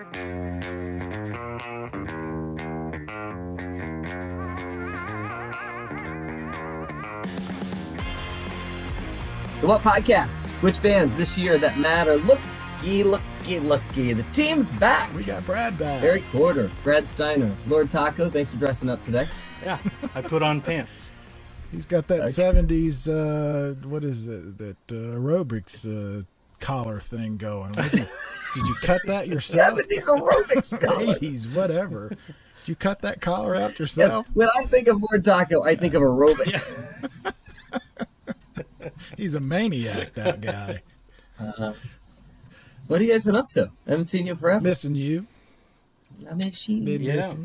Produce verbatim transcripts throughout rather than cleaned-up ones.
The What Podcast? Which bands this year that matter? Looky, looky, looky. The team's back. We got Brad back. Eric Porter, Brad Steiner, Lord Taco. Thanks for dressing up today. Yeah, I put on pants. He's got that okay. seventies, uh, what is it, that uh, aerobics uh, collar thing going. Did you cut that yourself? seventies aerobics collar. eighties, whatever. Did you cut that collar out yourself? Yes. When I think of Lord Taco, I think of aerobics. Yeah. He's a maniac, that guy. Uh, what have you guys been up to? I haven't seen you forever. Missing you. I miss you. Been yeah. missing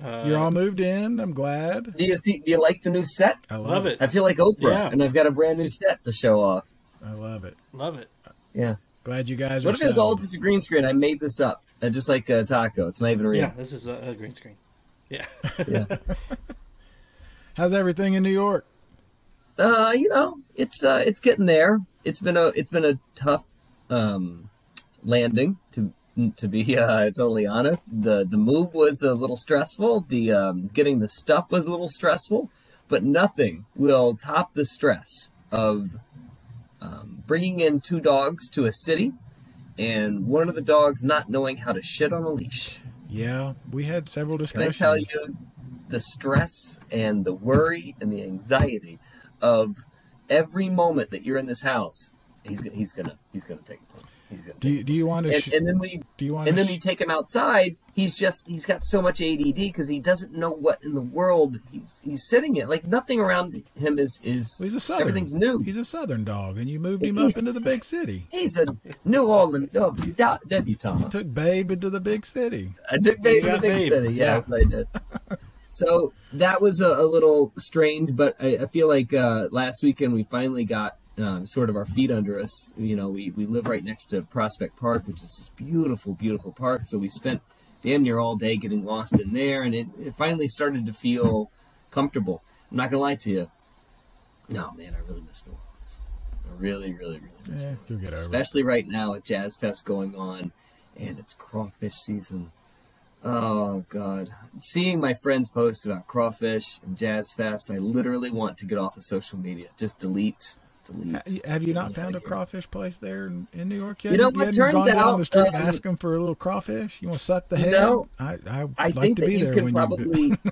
you. Uh, You're all moved in. I'm glad. Do you see? Do you like the new set? I love, love it. it. I feel like Oprah, yeah. and I've got a brand new set to show off. I love it. Love it. Yeah. Glad you guys. What are if it was all just a green screen? I made this up. Uh, just like a taco. It's not even real. Yeah, this is a, a green screen. Yeah. yeah. How's everything in New York? Uh, you know, it's uh, it's getting there. It's been a it's been a tough um, landing to to be uh, totally honest. The the move was a little stressful. The um, getting the stuff was a little stressful, but nothing will top the stress of um, bringing in two dogs to a city, and one of the dogs not knowing how to shit on a leash. Yeah, we had several discussions. Can I tell you the stress and the worry and the anxiety of every moment that you're in this house, he's gonna, he's gonna he's gonna take it. He's gonna do you, do you want to? And, and then we do you want? And then you take him outside. He's just he's got so much A D D because he doesn't know what in the world he's he's sitting in. Like nothing around him is is well, he's a southern, everything's new. He's a southern dog, and you moved him up into the big city. He's a New Orleans dog, debutante. You took Babe into the big city. I took Babe into the big babe. city. Yes, yeah. I did. So that was a, a little strained, but I, I feel like uh, last weekend we finally got uh, sort of our feet under us. You know, we, we live right next to Prospect Park, which is this beautiful, beautiful park. So we spent damn near all day getting lost in there, and it, it finally started to feel comfortable. I'm not going to lie to you. No, man, I really miss New Orleans. I really, really, really miss yeah, New Orleans. Especially right now with Jazz Fest going on, and it's crawfish season. Oh, God. Seeing my friends post about crawfish and Jazz Fest, I literally want to get off of social media. Just delete, delete. Have you not found a crawfish place there in, in New York yet? You know, you what turns gone out... Down the street um, and ask them for a little crawfish? You want to suck the head? You know, I, I, I like think to that be you there could when probably, you do.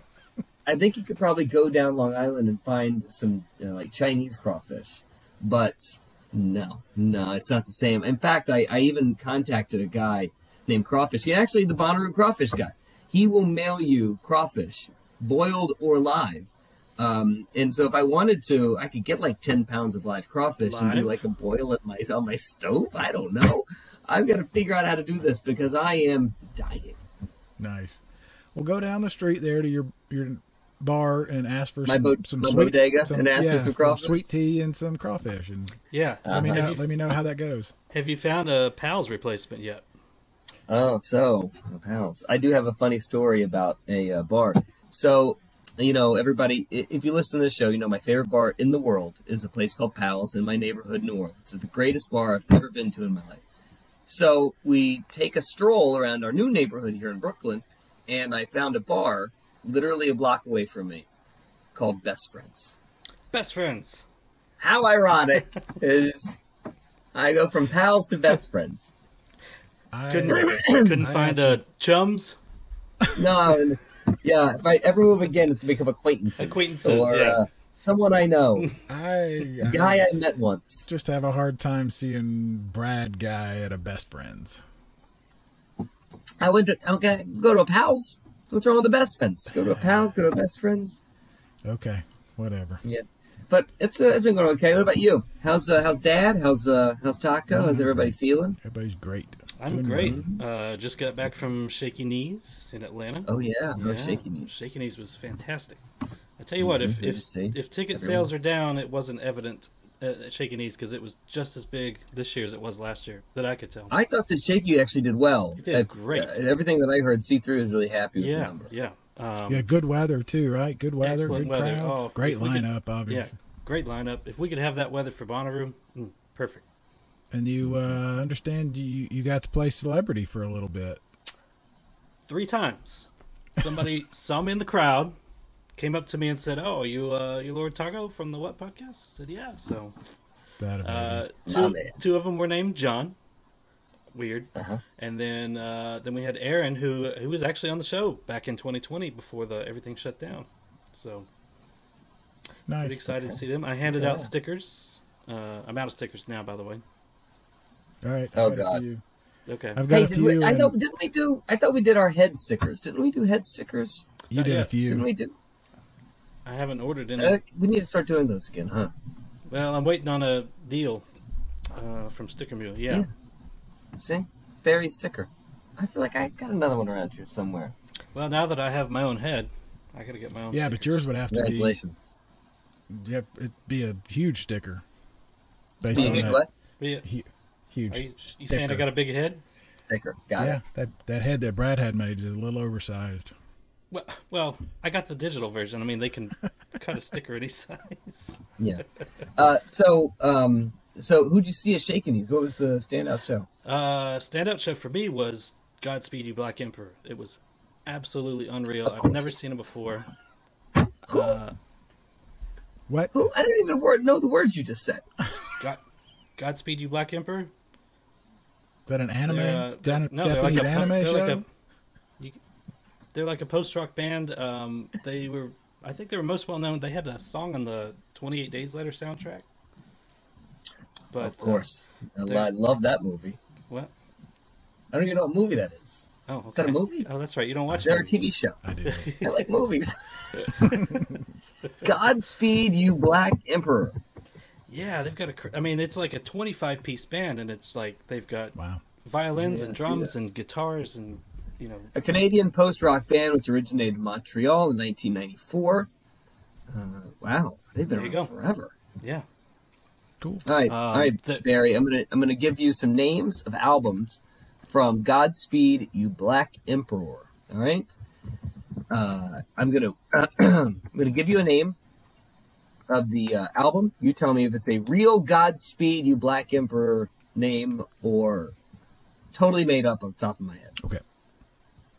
I think you could probably go down Long Island and find some, you know, like, Chinese crawfish. But no, no, it's not the same. In fact, I, I even contacted a guy named Crawfish. He actually the Bonnaroo crawfish guy. He will mail you crawfish, boiled or live. Um, and so if I wanted to, I could get like ten pounds of live crawfish live. and do like a boil at my on my stove. I don't know. I've got to figure out how to do this because I am dying. Nice. Well, go down the street there to your your bar and ask for my some, bo some my sweet, bodega some, and ask yeah, for some crawfish, sweet tea, and some crawfish. And yeah, let uh-huh. me know, let me know how that goes. Have you found a Pals replacement yet? Oh, so pounds. I do have a funny story about a uh, bar. So, you know, everybody, if you listen to this show, you know, my favorite bar in the world is a place called Powell's in my neighborhood, New Orleans. It's the greatest bar I've ever been to in my life. So we take a stroll around our new neighborhood here in Brooklyn, and I found a bar literally a block away from me called Best Friends. Best Friends. How ironic is I go from Powell's to Best Friends. I, couldn't couldn't I, find a Chums. No, yeah. If I ever move again, it's to become acquaintances, acquaintances, or yeah. uh, someone I know. I, I guy I met once. Just have a hard time seeing Brad guy at a Best Friends. I went to okay, go to a Pals. What's wrong with the Best Friends? Go to a Pals. Go to a Best Friends. Okay, whatever. Yeah, but it's uh, it's been going okay. What about you? How's uh, how's Dad? How's uh, how's Taco? How's everybody feeling? Everybody's great. I'm great. Uh, just got back from Shaky Knees in Atlanta. Oh yeah, yeah. Shaky Knees. Shaky Knees was fantastic. I tell you what, if if, if ticket Everyone. sales are down, it wasn't evident at Shaky Knees because it was just as big this year as it was last year that I could tell. I thought that Shaky actually did well. It did I've, great. Uh, everything that I heard, C three was really happy with yeah, the number. Yeah, um, yeah. Good weather too, right? Good weather, good weather. crowds. Oh, great lineup, could, obviously. Yeah, great lineup. If we could have that weather for Bonnaroo, mm, perfect. And you uh, understand you, you got to play celebrity for a little bit. three times. Somebody, some in the crowd, came up to me and said, "Oh, you, uh, you Lord Taco from the What Podcast?" I said, "Yeah." So, uh, two, oh, two of them were named John. Weird. Uh-huh. And then, uh, then we had Aaron, who who was actually on the show back in twenty twenty before the everything shut down. So, nice. Pretty excited okay. to see them. I handed yeah. out stickers. Uh, I'm out of stickers now, by the way. All right. Oh God. Okay. I've got hey, a few we, and... I thought didn't we do? I thought we did our head stickers. Didn't we do head stickers? You did a few. Didn't we do? I haven't ordered any. Uh, we need to start doing those again, huh? Well, I'm waiting on a deal uh, from Sticker Mule. Yeah. yeah. See, Barry sticker. I feel like I got another one around here somewhere. Well, now that I have my own head, I gotta get my own. Yeah, stickers. But yours would have to Congratulations. be. Yep, it'd be a huge sticker. Based on huge that. What? Yeah. He, Huge. Are you, you saying I got a big head? Thicker. Got yeah, it. that that head that Brad had made is a little oversized. Well, well, I got the digital version. I mean, they can cut a sticker any size. Yeah. Uh, so, um, so who'd you see at Shaky Knees? What was the standout show? Uh, standout show for me was Godspeed You Black Emperor. It was absolutely unreal. I've never seen it before. Who? Uh, what? Who? I didn't even word, know the words you just said. God, Godspeed You Black Emperor. Is that an anime? Uh, they're, no, they're like, a, anime they're, like a, you, they're like a post-rock band. Um, they were, I think, they were most well known. They had a song on the Twenty Eight Days Later soundtrack. But of course, uh, I love that movie. What? I don't even know what movie that is. Oh, okay. Is that a movie? Oh, that's right. You don't watch. They're a T V show. I do. I like movies. Godspeed, You Black Emperor. Yeah, they've got a. I mean, it's like a twenty-five piece band, and it's like they've got wow. violins yeah, and drums and guitars and, you know. A Canadian post-rock band which originated in Montreal in nineteen ninety-four. Uh, wow, they've been around go. forever. Yeah, cool. All right, um, all right, the, Barry. I'm gonna I'm gonna give you some names of albums from Godspeed You Black Emperor. All right, uh, I'm gonna I'm gonna give you a name of the uh, album. You tell me if it's a real Godspeed You Black Emperor name or totally made up off the top of my head. Okay.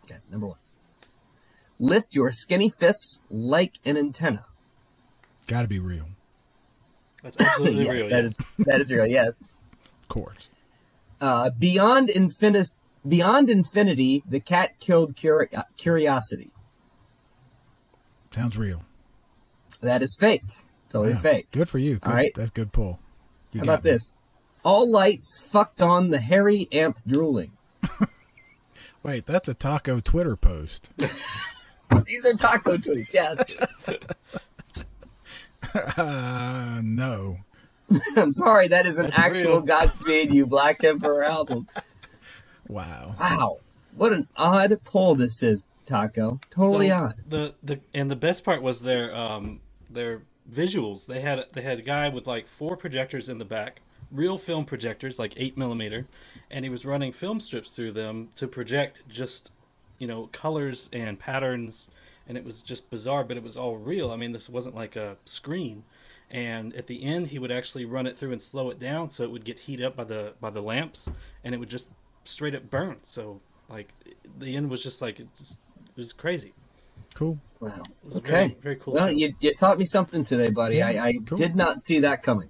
Okay, number one. Lift Your Skinny Fists Like an Antenna. Gotta be real. That's absolutely yes, real. That, yes. is, that is real, yes. Of course. Uh, Beyond, Infin- Beyond Infinity, The Cat Killed Cur- Curiosity. Sounds real. That is fake. Totally yeah, fake. Good for you. Good, all right. That's good pull. You How about me. this? All Lights Fucked On The Hairy Amp Drooling. Wait, that's a Taco Twitter post. These are Taco tweets, yes. Uh, no. I'm sorry, that is an that's actual real. Godspeed You Black Emperor album. Wow. Wow. What an odd pull this is, Taco. Totally so odd. The, the, and the best part was their... Um, their visuals. They had they had a guy with like four projectors in the back, real film projectors, like eight millimeter, and he was running film strips through them to project just, you know, colors and patterns, and it was just bizarre, but it was all real. I mean, this wasn't like a screen. And at the end, he would actually run it through and slow it down so it would get heat up by the by the lamps, and it would just straight up burn. So like the end was just like it, just, it was crazy. Cool. Wow. Okay. Very, very cool. Well, you, you taught me something today, buddy. Yeah, I, I cool. did not see that coming.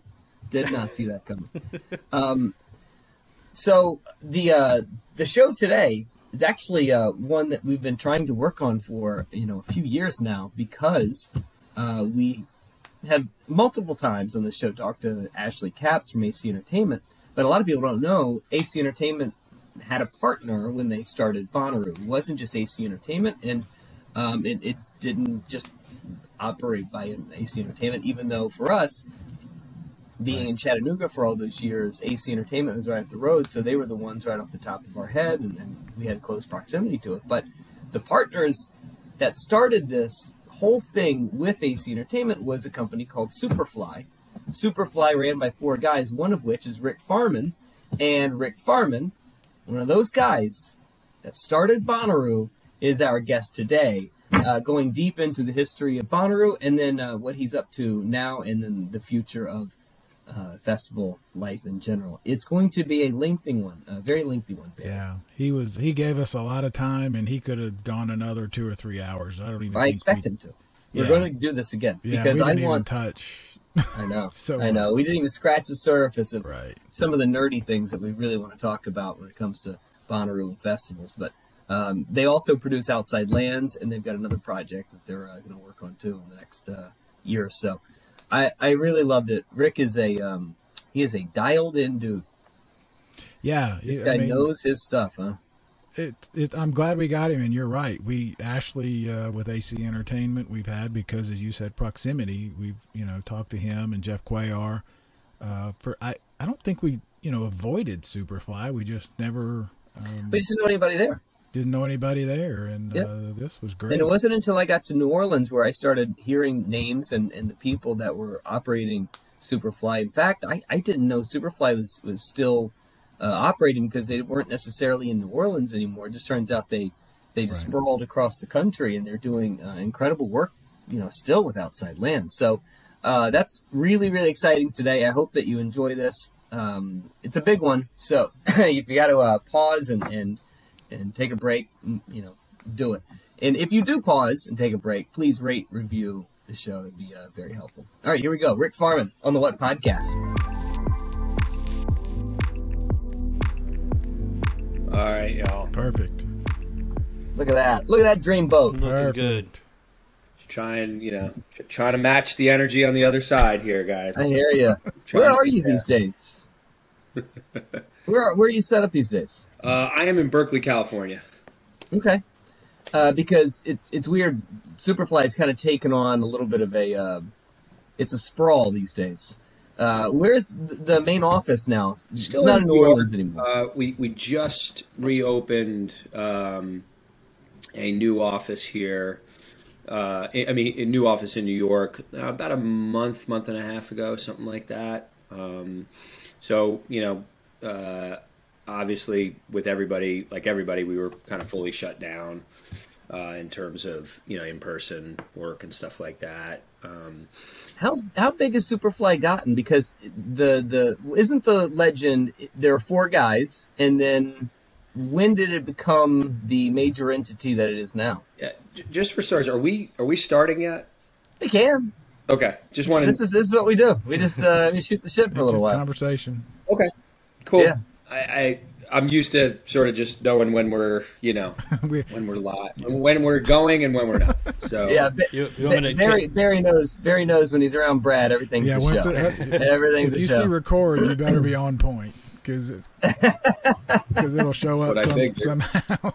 Did not see that coming. Um, so the uh, the show today is actually uh, one that we've been trying to work on for you know a few years now because uh, we have multiple times on the show talked to Ashley Capps from A C Entertainment, but a lot of people don't know A C Entertainment had a partner when they started Bonnaroo. It wasn't just A C Entertainment, and Um, it, it didn't just operate by A C Entertainment, even though for us, being in Chattanooga for all those years, A C Entertainment was right up the road, so they were the ones right off the top of our head, and, and we had close proximity to it. But the partners that started this whole thing with A C Entertainment was a company called Superfly. Superfly ran by four guys, one of which is Rick Farman, and Rick Farman, one of those guys that started Bonnaroo, is our guest today, uh, going deep into the history of Bonnaroo and then uh, what he's up to now and then the future of uh, festival life in general. It's going to be a lengthy one, a very lengthy one. Barry. Yeah, he was. He gave us a lot of time, and he could have gone another two or three hours. I don't even. I think expect we, him to. We're yeah. going to do this again yeah, because we didn't I want even touch. I know. so I know. We didn't even scratch the surface of right. some of the nerdy things that we really want to talk about when it comes to Bonnaroo and festivals. But um, they also produce Outside Lands, and they've got another project that they're uh, going to work on too in the next uh, year or so. I, I really loved it. Rick is a um, he is a dialed in dude. Yeah, this guy I mean, knows his stuff, huh? It, it. I'm glad we got him, and you're right. We Ashley uh, with A C Entertainment we've had because, as you said, proximity. We've you know talked to him and Jeff Cuellar. Uh, for I, I don't think we you know avoided Superfly. We just never. Um, we just didn't know anybody there. Didn't know anybody there, and yep. uh, this was great. And it wasn't until I got to New Orleans where I started hearing names and, and the people that were operating Superfly. In fact, I, I didn't know Superfly was, was still uh, operating because they weren't necessarily in New Orleans anymore. It just turns out they, they just right. sprawled across the country, and they're doing uh, incredible work, you know, still with Outside Land. So uh, that's really, really exciting today. I hope that you enjoy this. Um, it's a big one, so you've got to uh, pause and... and and take a break, you know, do it. And if you do pause and take a break, please rate, review the show. It'd be uh, very helpful. All right, here we go. Rick Farman on The What Podcast. All right, y'all. Perfect. Look at that. Look at that dream boat. Looking Perfect. good. Trying, you know, trying to match the energy on the other side here, guys. I hear you. Where are you yeah. these days? Where are, where are you set up these days? Uh, I am in Berkeley, California. Okay, uh, because it's it's weird. Superfly has kind of taken on a little bit of a uh, it's a sprawl these days. Uh, where's the main office now? Still it's not in New Orleans anymore. Uh, we we just reopened um, a new office here. Uh, I mean, a new office in New York uh, about a month, month and a half ago, something like that. Um, so you know. Uh, obviously with everybody, like everybody, we were kind of fully shut down, uh, in terms of, you know, in-person work and stuff like that. Um, How's, how big has Superfly gotten? Because the, the, isn't the legend, there are four guys, and then when did it become the major entity that it is now? Yeah, just for starters, are we, are we starting yet? We can. Okay. Just wanted This is, this is what we do. We just, uh, we shoot the shit for a little while. Conversation. Okay. Cool. Yeah. I, I I'm used to sort of just knowing when we're you know we're, when we're live, when we're going, and when we're not. So yeah, you, you Barry, Barry Barry knows Barry knows when he's around Brad, everything's yeah, the show. It, everything's if the you show. see record, you better be on point because because it'll show up some, somehow.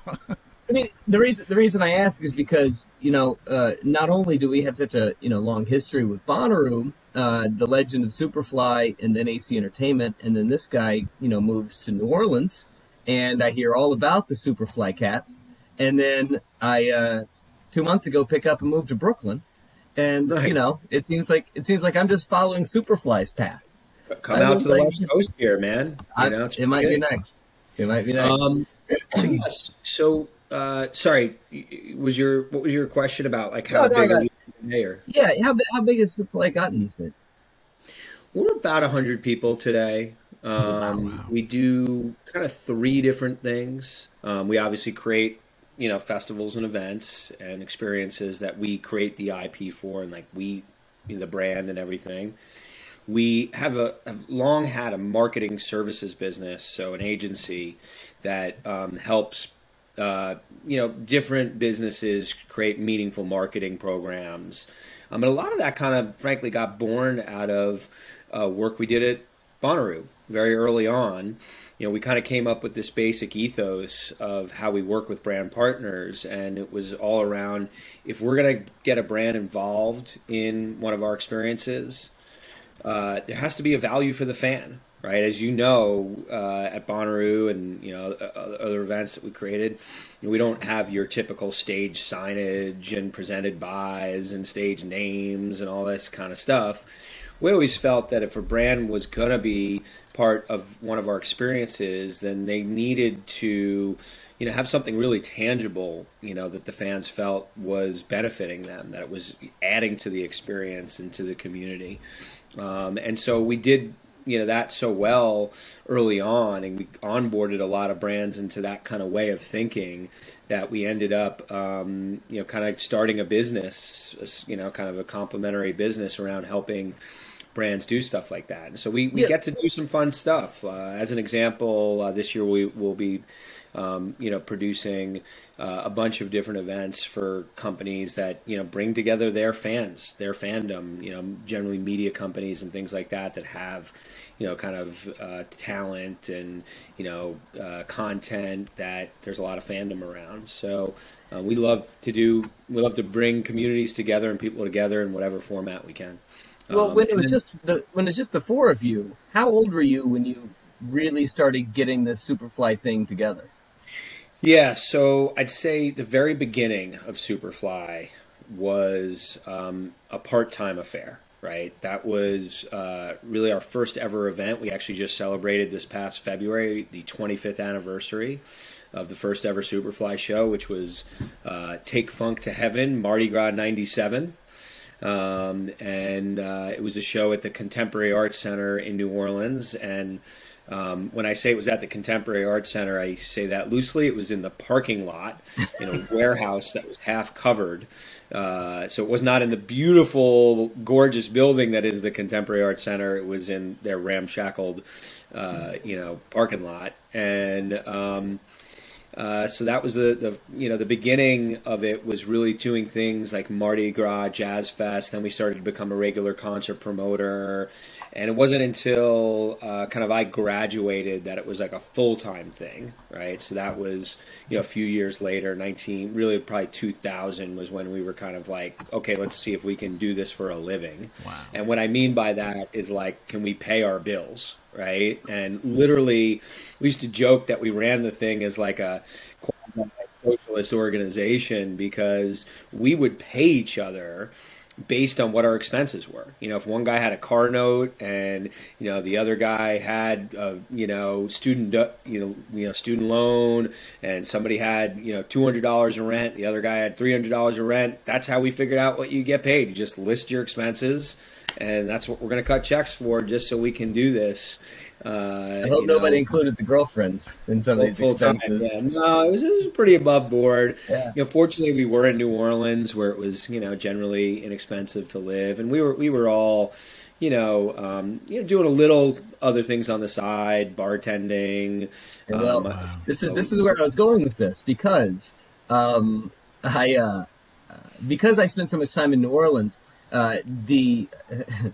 I mean, the reason the reason I ask is because you know uh, not only do we have such a you know long history with Bonnaroo. Uh, the legend of Superfly, and then A C Entertainment, and then this guy, you know, moves to New Orleans, and I hear all about the Superfly cats, and then I uh, two months ago pick up and move to Brooklyn, and right. you know, it seems like it seems like I'm just following Superfly's path. Come I out to the like, West just, Coast here, man. I, you know, it might good. be next. It might be next. Um, so yes, so. Uh, sorry, was your what was your question about like how no, no, big are you today? Or? Yeah, how how big is Superfly gotten these days? We're about a hundred people today. Um, wow, wow. We do kind of three different things. Um, we obviously create you know festivals and events and experiences that we create the I P for, and like we you know, the brand and everything. We have a have long had a marketing services business, so an agency that um, helps. Uh, you know, different businesses create meaningful marketing programs. Um, and a lot of that kind of, frankly, got born out of uh, work we did at Bonnaroo very early on. You know, we kind of came up with this basic ethos of how we work with brand partners. And it was all around, if we're going to get a brand involved in one of our experiences, uh, there has to be a value for the fan. Right, as you know, uh, at Bonnaroo and you know other events that we created, you know, we don't have your typical stage signage and presented bys and stage names and all this kind of stuff. We always felt that if a brand was gonna be part of one of our experiences, then they needed to, you know, have something really tangible, you know, that the fans felt was benefiting them, that it was adding to the experience and to the community. Um, and so we did. you know, that so well early on, and we onboarded a lot of brands into that kind of way of thinking that we ended up, um, you know, kind of starting a business, you know, kind of a complementary business around helping brands do stuff like that. And so we, we yeah. get to do some fun stuff. Uh, as an example, uh, this year we will be, um, you know, producing uh, a bunch of different events for companies that, you know, bring together their fans, their fandom, you know, generally media companies and things like that, that have, you know, kind of uh, talent and, you know, uh, content that there's a lot of fandom around. So uh, we love to do, we love to bring communities together and people together in whatever format we can. Well, um, when it was then, just the when it's just the four of you, how old were you when you really started getting the Superfly thing together? Yeah, so I'd say the very beginning of Superfly was um, a part-time affair, right? That was uh, really our first ever event. We actually just celebrated this past February the twenty-fifth anniversary of the first ever Superfly show, which was uh, Take Funk to Heaven, Mardi Gras ninety-seven. Um, and, uh, it was a show at the Contemporary Arts Center in New Orleans. And, um, when I say it was at the Contemporary Arts Center, I say that loosely. It was in the parking lot in a warehouse that was half covered. Uh, so it was not in the beautiful, gorgeous building that is the Contemporary Arts Center. It was in their ramshackled, uh, you know, parking lot. And, um, Uh, so that was the, the, you know, the beginning of it was really doing things like Mardi Gras, Jazz Fest. Then we started to become a regular concert promoter. And it wasn't until uh, kind of I graduated that it was like a full-time thing, right? So that was, you know, a few years later, nineteen, really probably two thousand was when we were kind of like, okay, let's see if we can do this for a living. Wow. And what I mean by that is like, can we pay our bills? Right. And literally, we used to joke that we ran the thing as like a socialist organization, because we would pay each other based on what our expenses were. You know, if one guy had a car note and, you know, the other guy had, a, you know, student, you know, you know, student loan, and somebody had, you know, two hundred dollars in rent, the other guy had three hundred dollars in rent. That's how we figured out what you get paid. You just list your expenses. And that's what we're going to cut checks for, just so we can do this. Uh, I hope nobody included the girlfriends in some of these expenses. Yeah. No, it was, it was pretty above board. Yeah. You know, fortunately, we were in New Orleans, where it was, you know, generally inexpensive to live, and we were we were all, you know, um, you know, doing a little other things on the side, bartending. And well, um, this is this is where I was going with this, because um, I uh, because I spent so much time in New Orleans. Uh, the uh,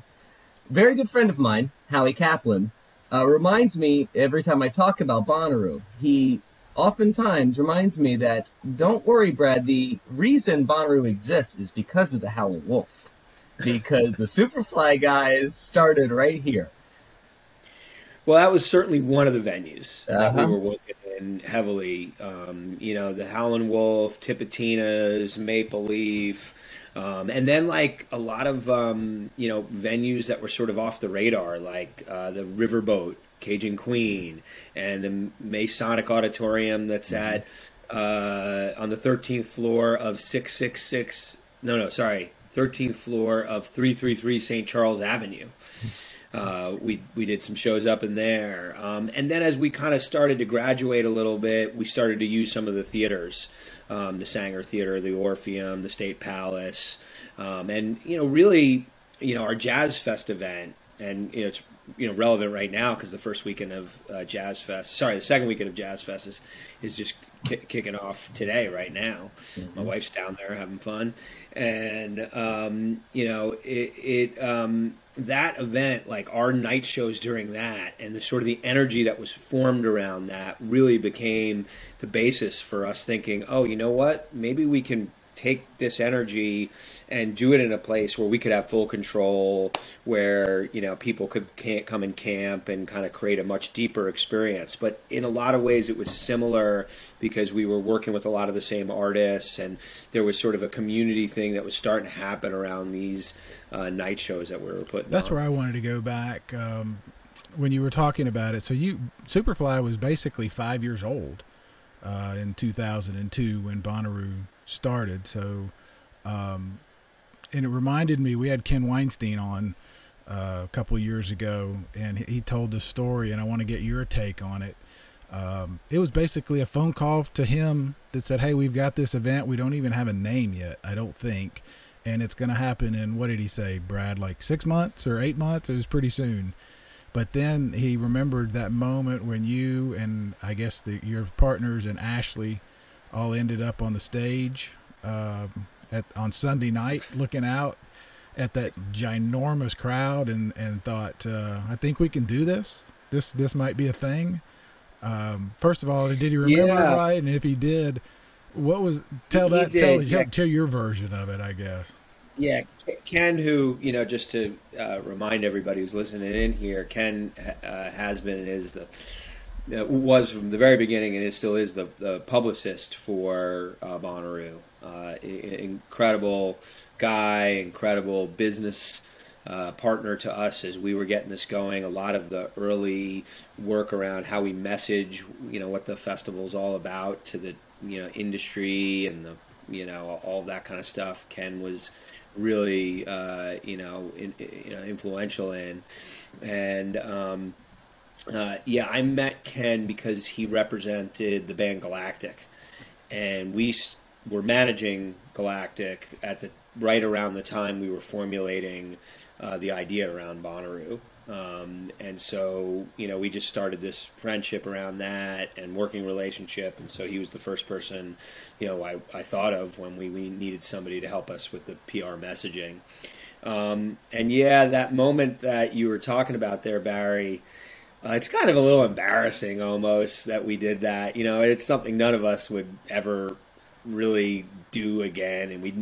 very good friend of mine, Howie Kaplan, uh, reminds me every time I talk about Bonnaroo. He oftentimes reminds me that, don't worry, Brad, the reason Bonnaroo exists is because of the Howlin' Wolf, because the Superfly guys started right here. Well, that was certainly one of the venues uh-huh. that we were working in heavily. Um, you know, the Howlin' Wolf, Tipitina's, Maple Leaf. Um, and then like a lot of, um, you know, venues that were sort of off the radar, like uh, the Riverboat, Cajun Queen, and the Masonic Auditorium that's at uh, on the thirteenth floor of six six six. No, no, sorry. thirteenth floor of three three three Saint Charles Avenue. Uh, we, we did some shows up in there. Um, and then as we kind of started to graduate a little bit, we started to use some of the theaters. Um, the Sanger Theater, the Orpheum, the State Palace, um, and, you know, really, you know, our Jazz Fest event, and, you know, it's, you know, relevant right now because the first weekend of uh, Jazz Fest, sorry, the second weekend of Jazz Fest is, is just ki kicking off today, right now. Mm-hmm. My wife's down there having fun. And, um, you know, it, it um, that event, like our night shows during that and the sort of the energy that was formed around that really became the basis for us thinking, oh, you know what, maybe we can take this energy and do it in a place where we could have full control, where, you know, people could can't come and camp and kind of create a much deeper experience. But in a lot of ways it was similar, because we were working with a lot of the same artists, and there was sort of a community thing that was starting to happen around these uh, night shows that we were putting That's on. Where I wanted to go back um, when you were talking about it. So you, Superfly was basically five years old uh, in two thousand two when Bonnaroo started. So um and it reminded me, we had Ken Weinstein on uh, a couple years ago, and he told this story, and I want to get your take on it. Um, it was basically a phone call to him that said, hey, we've got this event. We don't even have a name yet, I don't think. And it's going to happen in, what did he say, Brad, like six months or eight months? It was pretty soon. But then he remembered that moment when you and I guess the, your partners and Ashley all ended up on the stage uh, at, on Sunday night looking out at that ginormous crowd and, and thought, uh, I think we can do this. This this might be a thing. Um, first of all, did he remember yeah. it right? And if he did, what was, tell he that, did, tell, yeah. tell your version of it, I guess. Yeah, Ken, who, you know, just to uh, remind everybody who's listening in here, Ken uh, has been and is the, uh, was from the very beginning and is still is the, the publicist for uh, Bonnaroo. Uh, incredible guy, incredible business uh, partner to us as we were getting this going. A lot of the early work around how we message, you know, what the festival's all about to the, you know, industry and the, you know, all that kind of stuff. Ken was really, uh, you know, in, in, you know, influential in, and um, uh, yeah, I met Ken because he represented the band Galactic, and we were managing Galactic at the right around the time we were formulating uh, the idea around Bonnaroo. Um, and so, you know, we just started this friendship around that and working relationship. And so he was the first person, you know, I, I thought of when we, we needed somebody to help us with the P R messaging. Um, and yeah, that moment that you were talking about there, Barry, uh, it's kind of a little embarrassing almost that we did that. You know, it's something none of us would ever really do again. And we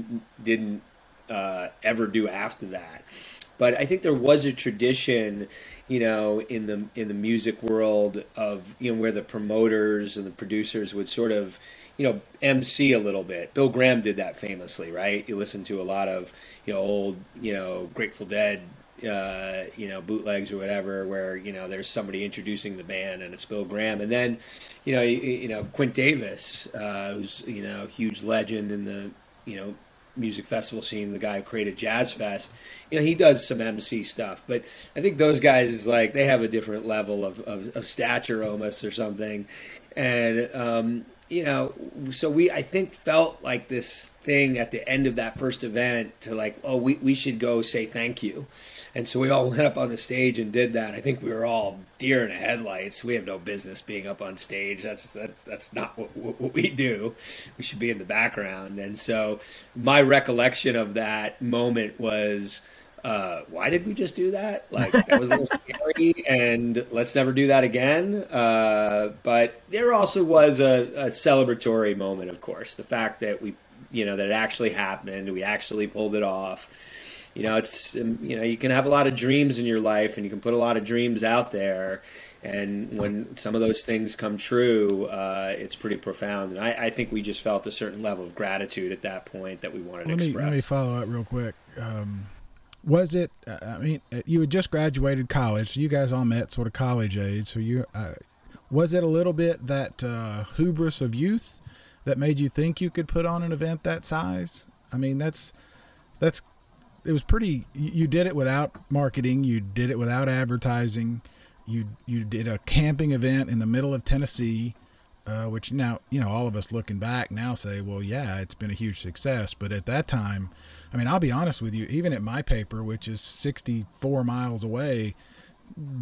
didn't, uh, ever do after that. But I think there was a tradition, you know, in the in the music world of, you know, where the promoters and the producers would sort of, you know, M C a little bit. Bill Graham did that famously, right? You listen to a lot of, you know, old, you know, Grateful Dead, uh, you know, bootlegs or whatever, where, you know, there's somebody introducing the band and it's Bill Graham. And then, you know, you, you know, Quint Davis, uh, who's, you know, huge legend in the, you know, music festival scene, the guy who created Jazz Fest, you know, he does some M C stuff, but I think those guys is like, they have a different level of, of, of stature almost or something. And, um, you know, so we, I think felt like this thing at the end of that first event to like, oh, we, we should go say thank you. And so we all went up on the stage and did that. I think we were all deer in the headlights. We have no business being up on stage. That's, that's, that's not what, what we do. We should be in the background. And so my recollection of that moment was, uh, why did we just do that? Like, that was a little scary, and let's never do that again. Uh, but there also was a, a celebratory moment, of course, the fact that we, you know, that it actually happened, we actually pulled it off. You know, it's, you know, you can have a lot of dreams in your life and you can put a lot of dreams out there. And when some of those things come true, uh, it's pretty profound. And I, I think we just felt a certain level of gratitude at that point that we wanted to express. Let me follow up real quick. Um, Was it, I mean, you had just graduated college, so you guys all met sort of college age. So you, uh, was it a little bit that uh, hubris of youth that made you think you could put on an event that size? I mean, that's, that's, it was pretty, you did it without marketing. You did it without advertising. You, you did a camping event in the middle of Tennessee, uh, which now, you know, all of us looking back now say, well, yeah, it's been a huge success. But at that time, I mean, I'll be honest with you, even at my paper, which is sixty-four miles away,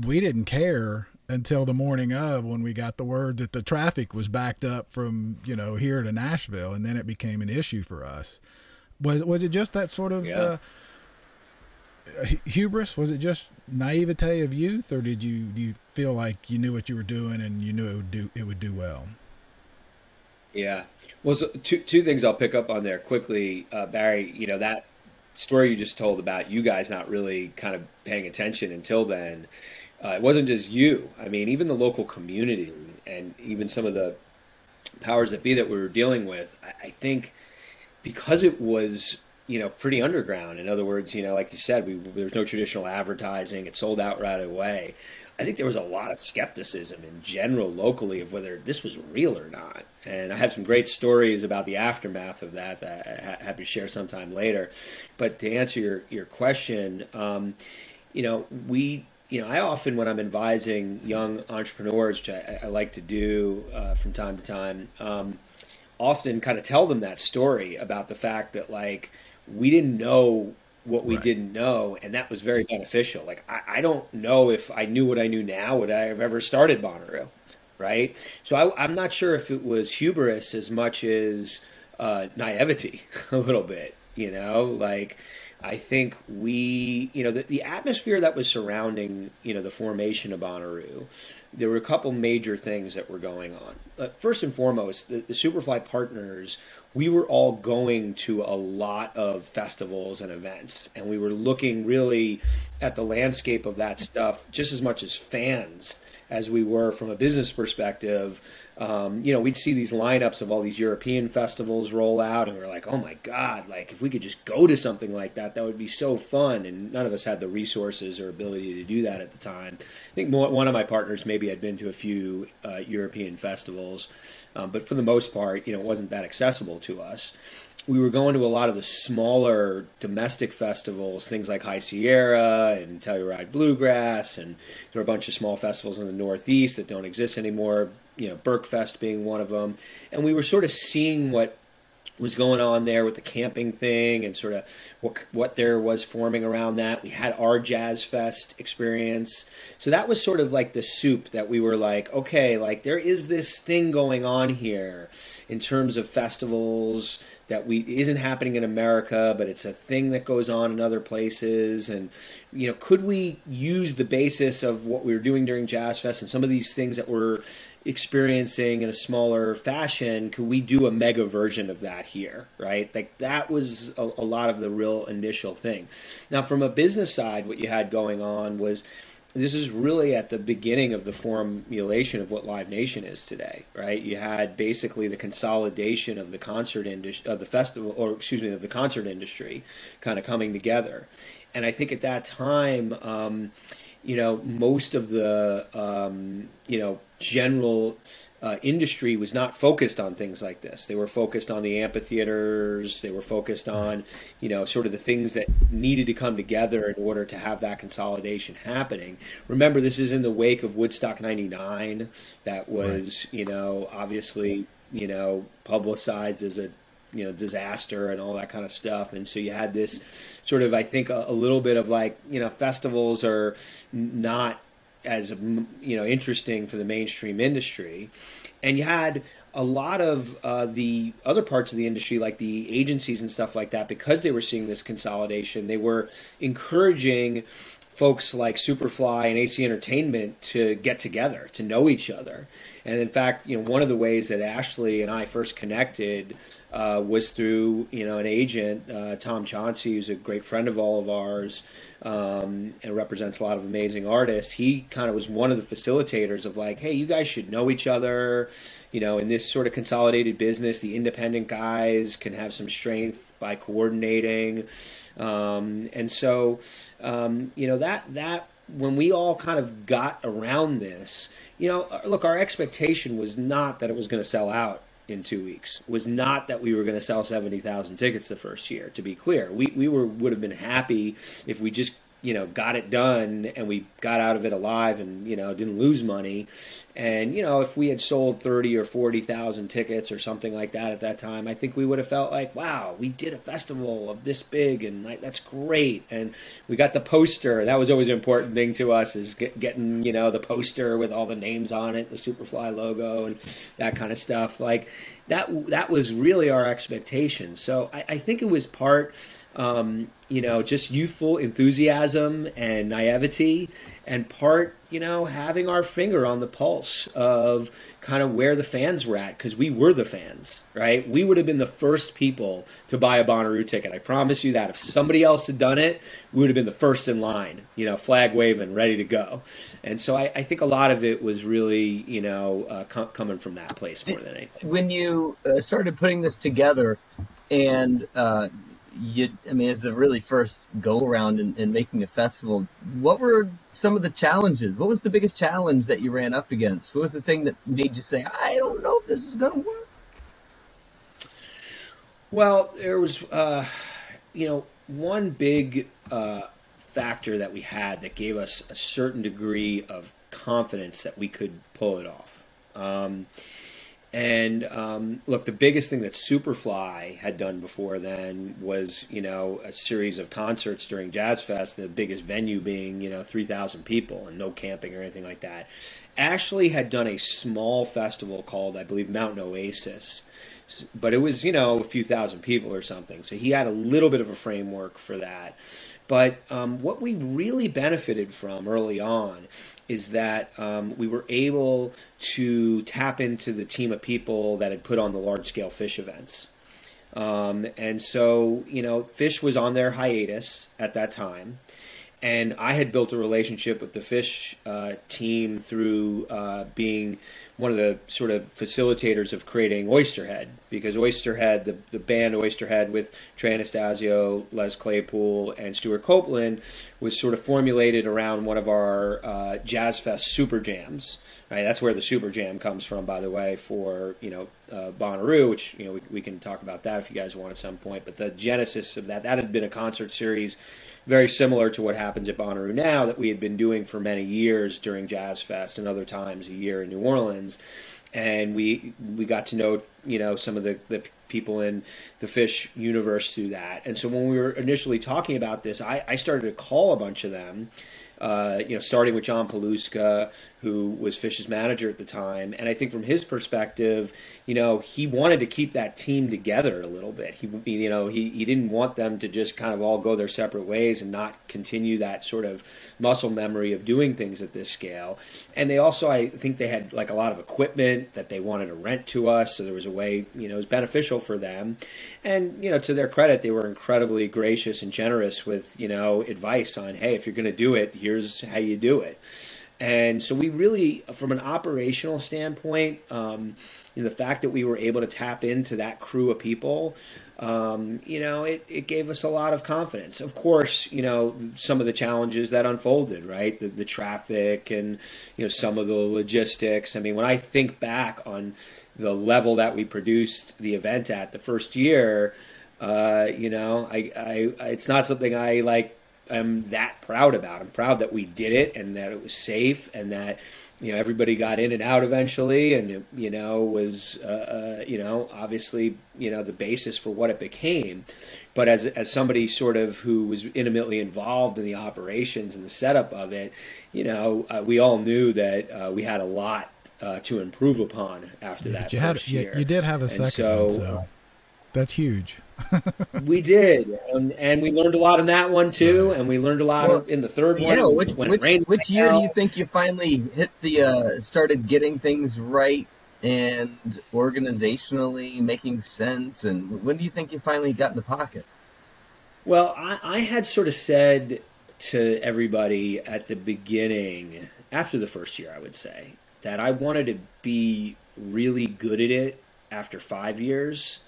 we didn't care until the morning of when we got the word that the traffic was backed up from, you know, here to Nashville. And then it became an issue for us. Was, was it just that sort of yeah. uh, hubris? Was it just naivete of youth, or did you, you feel like you knew what you were doing and you knew it would do, it would do well? Yeah. Well, so two, two things I'll pick up on there quickly, uh, Barry, you know, that story you just told about you guys not really kind of paying attention until then, uh, it wasn't just you. I mean, even the local community and even some of the powers that be that we were dealing with, I, I think because it was, you know, pretty underground. In other words, you know, like you said, we, there was no traditional advertising. It sold out right away. I think there was a lot of skepticism in general locally of whether this was real or not. And I have some great stories about the aftermath of that that I'm happy to share sometime later. But to answer your, your question, um, you know, we, you know, I often, when I'm advising young entrepreneurs, which I, I like to do uh, from time to time, um, often kind of tell them that story about the fact that, like, we didn't know what we right. didn't know, and that was very beneficial. Like, I, I don't know if I knew what I knew now, would I have ever started Bonnaroo, right? So I, I'm not sure if it was hubris as much as uh, naivety a little bit, you know, like... I think we, you know, the, the atmosphere that was surrounding, you know, the formation of Bonnaroo, there were a couple major things that were going on. First and foremost, the, the Superfly partners, we were all going to a lot of festivals and events, and we were looking really at the landscape of that stuff just as much as fans as we were from a business perspective. Um, you know, we'd see these lineups of all these European festivals roll out, and we were like, oh my God, like if we could just go to something like that, that would be so fun. And none of us had the resources or ability to do that at the time. I think more, one of my partners maybe had been to a few uh, European festivals, um, but for the most part, you know, it wasn't that accessible to us. We were going to a lot of the smaller domestic festivals, things like High Sierra and Telluride Bluegrass, and there are a bunch of small festivals in the Northeast that don't exist anymore, you know, Burkfest being one of them. And we were sort of seeing what was going on there with the camping thing and sort of what, what there was forming around that. We had our Jazz Fest experience. So that was sort of like the soup that we were like, okay, like there is this thing going on here in terms of festivals that we isn't happening in America, but it's a thing that goes on in other places. And, you know, could we use the basis of what we were doing during Jazz Fest and some of these things that we're experiencing in a smaller fashion, could we do a mega version of that here, right? Like that was a, a lot of the real initial thing. Now, from a business side, what you had going on was, this is really at the beginning of the formulation of what Live Nation is today, right? You had basically the consolidation of the concert industry, of the festival, or excuse me, of the concert industry kind of coming together. And I think at that time, um, you know, most of the, um, you know, general uh, industry was not focused on things like this. They were focused on the amphitheaters. They were focused on, you know, sort of the things that needed to come together in order to have that consolidation happening. Remember, this is in the wake of Woodstock ninety-nine. That was, right. you know, obviously, you know, publicized as a, you know, disaster and all that kind of stuff. And so you had this sort of, I think, a, a little bit of like, you know, festivals are not as, you know, interesting for the mainstream industry. And you had a lot of uh, the other parts of the industry, like the agencies and stuff like that, because they were seeing this consolidation, they were encouraging folks like Superfly and A C Entertainment to get together, to know each other. And in fact, you know, one of the ways that Ashley and I first connected Uh, was through, you know, an agent, uh, Tom Chauncey, who's a great friend of all of ours, um, and represents a lot of amazing artists. He kind of was one of the facilitators of like, hey, you guys should know each other, you know, in this sort of consolidated business, the independent guys can have some strength by coordinating. Um, and so, um, you know, that, that, when we all kind of got around this, you know, look, our expectation was not that it was going to sell out in two weeks, was not that we were going to sell seventy thousand tickets the first year, to be clear. We, we were, would have been happy if we just, you know, got it done and we got out of it alive and, you know, didn't lose money. And, you know, if we had sold thirty or forty thousand tickets or something like that at that time, I think we would have felt like, wow, we did a festival of this big and like, that's great. And we got the poster. That was always an important thing to us, is get, getting, you know, the poster with all the names on it, the Superfly logo and that kind of stuff. Like that, that was really our expectation. So I, I think it was part, um, you know, just youthful enthusiasm and naivety, and part, you know, having our finger on the pulse of kind of where the fans were at, because we were the fans, right? We would have been the first people to buy a Bonnaroo ticket. I promise you that. If somebody else had done it, we would have been the first in line, you know, flag waving, ready to go. And so I, I think a lot of it was really, you know, uh, com coming from that place more than anything. When you uh, started putting this together and, uh, You, I mean, as the really first go around in, in making a festival, what were some of the challenges? What was the biggest challenge that you ran up against? What was the thing that made you say, I don't know if this is going to work? Well, there was, uh, you know, one big uh, factor that we had that gave us a certain degree of confidence that we could pull it off. Um, and um, look, the biggest thing that Superfly had done before then was, you know, a series of concerts during Jazz Fest, the biggest venue being, you know, three thousand people and no camping or anything like that. Ashley had done a small festival called, I believe, Mountain Oasis, but it was, you know, a few thousand people or something. So he had a little bit of a framework for that. But um, what we really benefited from early on is that um, we were able to tap into the team of people that had put on the large-scale Phish events. Um, and so, you know, Phish was on their hiatus at that time. And I had built a relationship with the Phish uh, team through uh, being one of the sort of facilitators of creating Oysterhead, because Oysterhead, the, the band Oysterhead with Trey Anastasio, Les Claypool, and Stuart Copeland, was sort of formulated around one of our uh, Jazz Fest Super Jams. Right? That's where the Super Jam comes from, by the way, for, you know, uh, Bonnaroo, which, you know, we, we can talk about that if you guys want at some point. But the genesis of that, that had been a concert series very similar to what happens at Bonnaroo now that we had been doing for many years during Jazz Fest and other times a year in New Orleans. And we we got to know, you know, some of the, the people in the Phish universe through that. And so when we were initially talking about this, I, I started to call a bunch of them, uh, you know, starting with John Paluska, who was Phish's manager at the time. And I think from his perspective, you know, he wanted to keep that team together a little bit. He, you know, he, he didn't want them to just kind of all go their separate ways and not continue that sort of muscle memory of doing things at this scale. And they also, I think they had like a lot of equipment that they wanted to rent to us. So there was a way, you know, it was beneficial for them. And, you know, to their credit, they were incredibly gracious and generous with, you know, advice on, hey, if you're going to do it, here's how you do it. And so we really, from an operational standpoint, um, you know, the fact that we were able to tap into that crew of people, um, you know, it, it gave us a lot of confidence. Of course, you know, some of the challenges that unfolded, right? The, the traffic and, you know, some of the logistics. I mean, when I think back on the level that we produced the event at the first year, uh, you know, I, I, it's not something I like, I'm that proud about. I'm proud that we did it and that it was safe and that, you know, everybody got in and out eventually. And, it, you know, was, uh, uh, you know, obviously, you know, the basis for what it became. But as, as somebody sort of who was intimately involved in the operations and the setup of it, you know, uh, we all knew that uh, we had a lot uh, to improve upon after yeah, that you first had, year. You, you did have a and second so, one, so that's huge. We did, and, and we learned a lot in that one too, and we learned a lot well, in the third one. Yeah, which which, which year do you think you finally hit the uh, started getting things right and organizationally making sense? And when do you think you finally got in the pocket? Well, I, I had sort of said to everybody at the beginning, after the first year, I would say that I wanted to be really good at it after five years.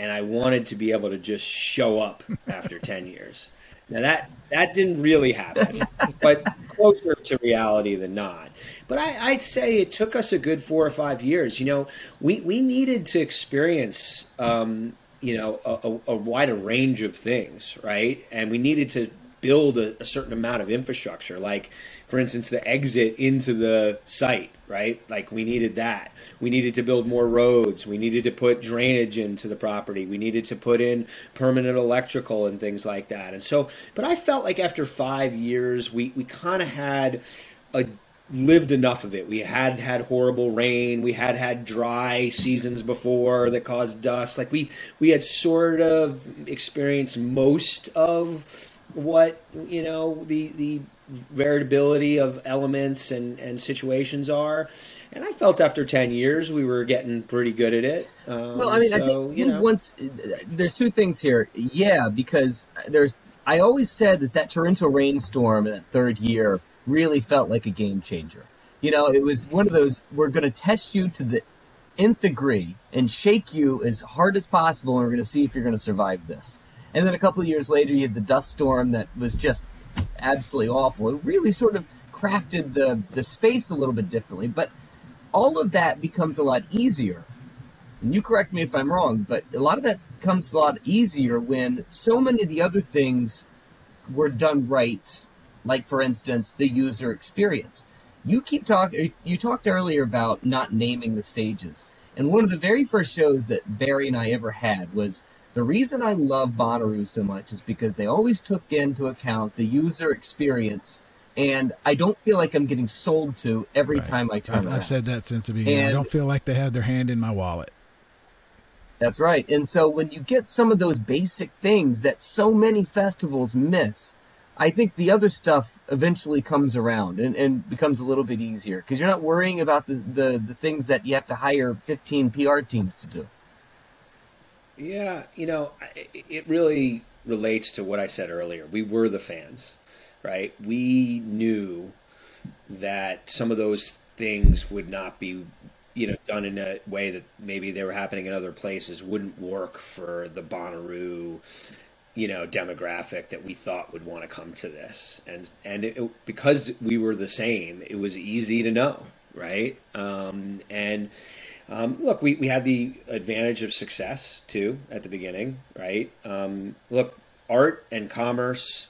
And I wanted to be able to just show up after ten years. Now, that, that didn't really happen, but closer to reality than not. But I, I'd say it took us a good four or five years. You know, we, we needed to experience, um, you know, a, a, a wider range of things, right? And we needed to build a, a certain amount of infrastructure, like, for instance, the exit into the site, right? Like we needed that. We needed to build more roads. We needed to put drainage into the property. We needed to put in permanent electrical and things like that. And so, but I felt like after five years, we, we kind of had a lived enough of it. We had had horrible rain. We had had dry seasons before that caused dust. Like we, we had sort of experienced most of what, you know, the, the, variability of elements and, and situations are. And I felt after ten years, we were getting pretty good at it. Um, well, I mean, so, I think you know. once there's two things here. Yeah, because there's, I always said that that Toronto rainstorm in that third year really felt like a game changer. You know, it was one of those, we're going to test you to the nth degree and shake you as hard as possible. And we're going to see if you're going to survive this. And then a couple of years later, you had the dust storm that was just absolutely awful. It really sort of crafted the the space a little bit differently, but all of that becomes a lot easier. And you correct me if I'm wrong, but a lot of that comes a lot easier when so many of the other things were done right, like, for instance, the user experience. You keep talking, you talked earlier about not naming the stages. And one of the very first shows that Barry and I ever had was, the reason I love Bonnaroo so much is because they always took into account the user experience, and I don't feel like I'm getting sold to every right. time I turn I've, around. I've said that since the beginning. And I don't feel like they have their hand in my wallet. That's right. And so when you get some of those basic things that so many festivals miss, I think the other stuff eventually comes around and, and becomes a little bit easier, because you're not worrying about the, the, the things that you have to hire fifteen P R teams to do. Yeah, you know, it really relates to what I said earlier. We were the fans, right? We knew that some of those things would not be, you know, done in a way that maybe they were happening in other places, wouldn't work for the Bonnaroo, you know, demographic that we thought would want to come to this. And and it, because we were the same, it was easy to know, right? Um, and um, look, we, we had the advantage of success too at the beginning, right? Um, look, art and commerce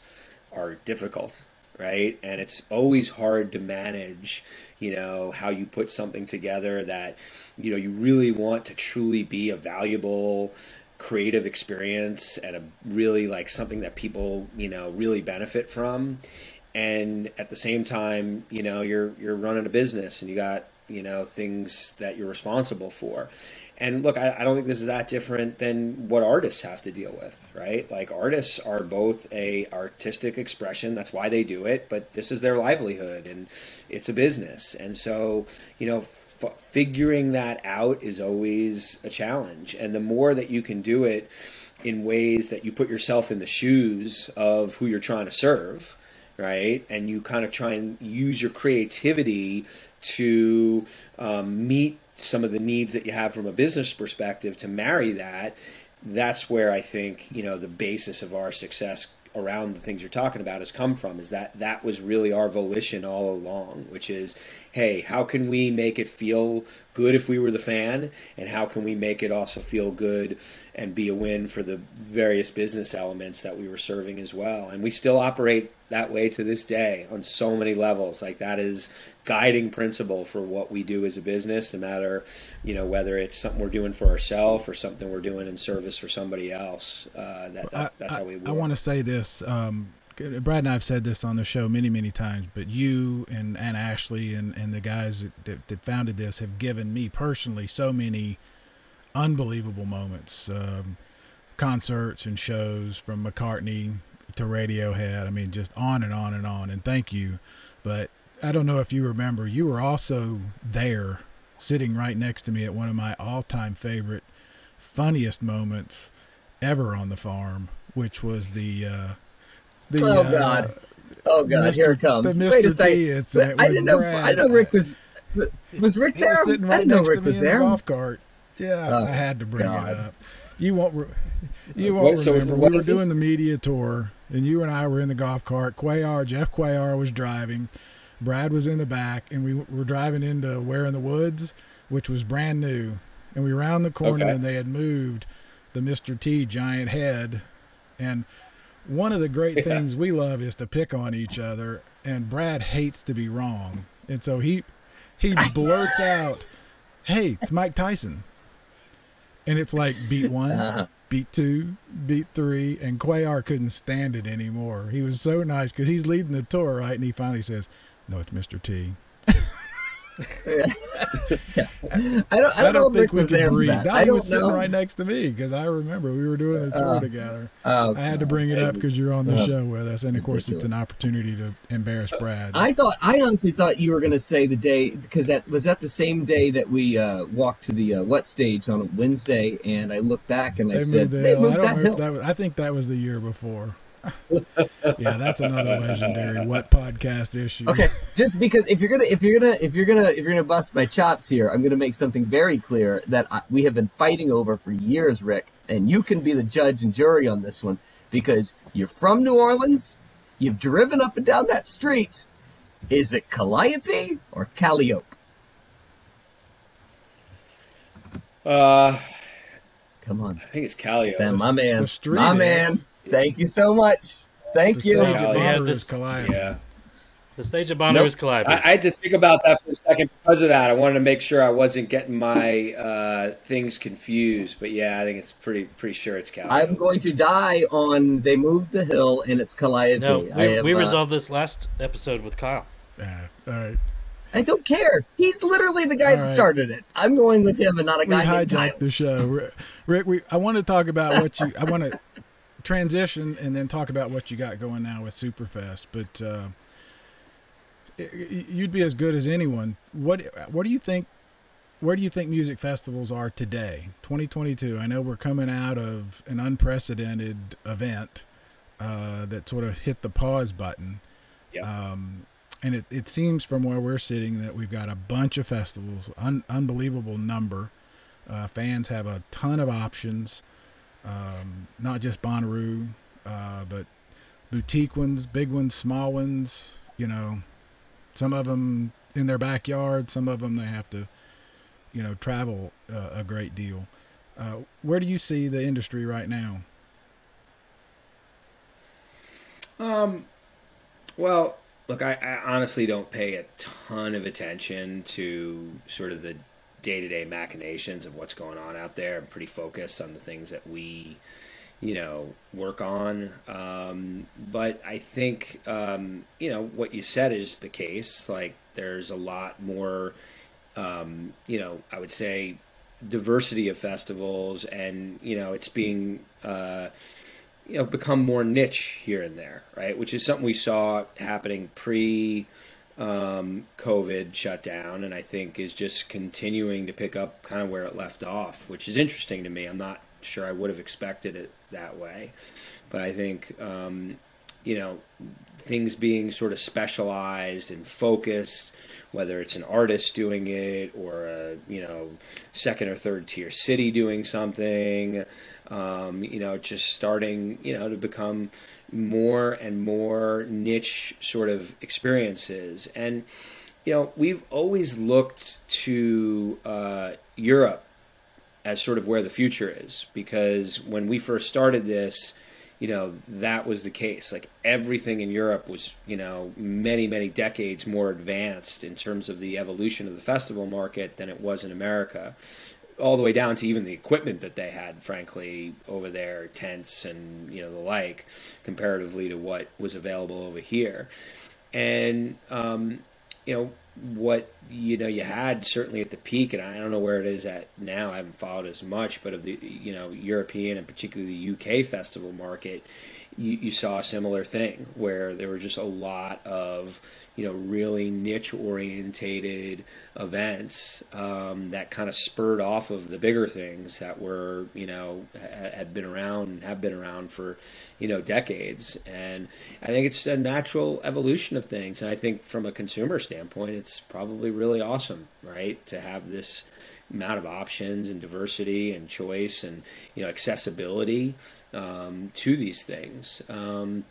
are difficult, right? And it's always hard to manage, you know, how you put something together that, you know, you really want to truly be a valuable creative experience and a really like something that people, you know, really benefit from. And at the same time, you know, you're, you're running a business and you got, you know, things that you're responsible for. And look, I, I don't think this is that different than what artists have to deal with, right? Like artists are both a artistic expression. That's why they do it, but this is their livelihood and it's a business. And so, you know, f figuring that out is always a challenge. And the more that you can do it in ways that you put yourself in the shoes of who you're trying to serve, right? And you kind of try and use your creativity to um, meet some of the needs that you have from a business perspective to marry that. That's where I think, you know, the basis of our success around the things you're talking about has come from, is that that was really our volition all along, which is, hey, how can we make it feel good if we were the fan? And how can we make it also feel good and be a win for the various business elements that we were serving as well? And we still operate that way to this day on so many levels. Like that is guiding principle for what we do as a business, no matter, you know, whether it's something we're doing for ourselves or something we're doing in service for somebody else. Uh, that, that, that's I, how we work. I want to say this. Um, Brad and I have said this on the show many, many times, but you and, and Ashley and, and the guys that, that founded this have given me personally so many unbelievable moments, um, concerts and shows from McCartney to Radiohead. I mean, just on and on and on. And thank you. But I don't know if you remember, you were also there sitting right next to me at one of my all time favorite, funniest moments ever on the farm, which was the, uh, The, oh uh, God! Oh God! Mister, here it comes. Wait a second! I didn't know. Brad. I know Rick was. Was Rick there? Was right I didn't know Rick was there. Golf cart. Yeah, oh, I had to bring God. it up. You won't. You won't what, remember. So we were doing this? the media tour, and you and I were in the golf cart. Cuellar, Jeff Cuellar was driving. Brad was in the back, and we were driving into Where in the Woods, which was brand new, and we round the corner, okay. and they had moved the Mister T giant head, and. One of the great things we love is to pick on each other, and Brad hates to be wrong. And so he, he blurts out, hey, it's Mike Tyson. And it's like beat one, uh-huh. beat two, beat three. And Cuellar couldn't stand it anymore. He was so nice because he's leading the tour, right? And he finally says, no, it's Mister T. yeah. I don't, I don't, I don't think we can breathe. I was sitting right next to me because I remember we were doing a tour uh, together. Oh, I had to bring it up because you're on the uh, show with us, and of course ridiculous. It's an opportunity to embarrass Brad. I thought, I honestly thought you were going to say the day, because that was that the same day that we uh, walked to the uh, What stage on a Wednesday, and I looked back and they I said the they moved I don't that hill. That was, I think that was the year before. Yeah, that's another legendary What Podcast issue. Okay, just because if you're gonna if you're gonna if you're gonna if you're gonna bust my chops here, I'm gonna make something very clear that I, we have been fighting over for years, Rick, and you can be the judge and jury on this one because you're from New Orleans, you've driven up and down that street. Is it Calliope or Calliope? Uh, come on, I think it's Calliope. My man, my man. Thank you so much. Thank the you. Stage oh, yeah, this, collide. Yeah. The stage of Bonnaroo nope. is colliding. I, I had to think about that for a second because of that. I wanted to make sure I wasn't getting my uh, things confused. But yeah, I think it's pretty pretty sure it's Calvin. I'm going to die on they moved the hill and it's Calliope. No, we, have, we resolved uh, this last episode with Kyle. Yeah, all right. I don't care. He's literally the guy right. that started it. I'm going with him and not a guy named Kyle. We hijacked the show. Rick, we, I want to talk about what you – I want to transition and then talk about what you got going now with Superf three st. But uh, you'd be as good as anyone. What What do you think – where do you think music festivals are today, twenty twenty-two? I know we're coming out of an unprecedented event uh, that sort of hit the pause button. Yeah. Um, And it, it seems from where we're sitting that we've got a bunch of festivals, un, unbelievable number. Uh, fans have a ton of options, um, not just Bonnaroo, uh, but boutique ones, big ones, small ones, you know, some of them in their backyard, some of them they have to, you know, travel uh, a great deal. Uh, where do you see the industry right now? Um, well... Look, I, I honestly don't pay a ton of attention to sort of the day-to-day machinations of what's going on out there. I'm pretty focused on the things that we, you know, work on. Um, but I think, um, you know, what you said is the case. Like, there's a lot more, um, you know, I would say diversity of festivals and, you know, it's being... Uh, you know, become more niche here and there, right? Which is something we saw happening pre um, COVID shutdown. And I think is just continuing to pick up kind of where it left off, which is interesting to me. I'm not sure I would have expected it that way, but I think, um, you know, things being sort of specialized and focused, whether it's an artist doing it or a, you know, second or third tier city doing something, um, you know, just starting, you know, to become more and more niche sort of experiences. And, you know, we've always looked to uh, Europe as sort of where the future is, because when we first started this, you know, that was the case. Like everything in Europe was, you know, many, many decades more advanced in terms of the evolution of the festival market than it was in America, all the way down to even the equipment that they had, frankly, over there, tents and, you know, the like, comparatively to what was available over here. And, um, you know, what, you know, you had certainly at the peak, and I don't know where it is at now, I haven't followed as much, but of the, you know, European and particularly the U K festival market, you, you saw a similar thing where there were just a lot of, you know, really niche orientated events um, that kind of spurred off of the bigger things that were, you know, ha had been around and have been around for, you know, decades. And I think it's a natural evolution of things. And I think from a consumer standpoint, it's It's probably really awesome, right, to have this amount of options and diversity and choice and, you know, accessibility um, to these things. Um,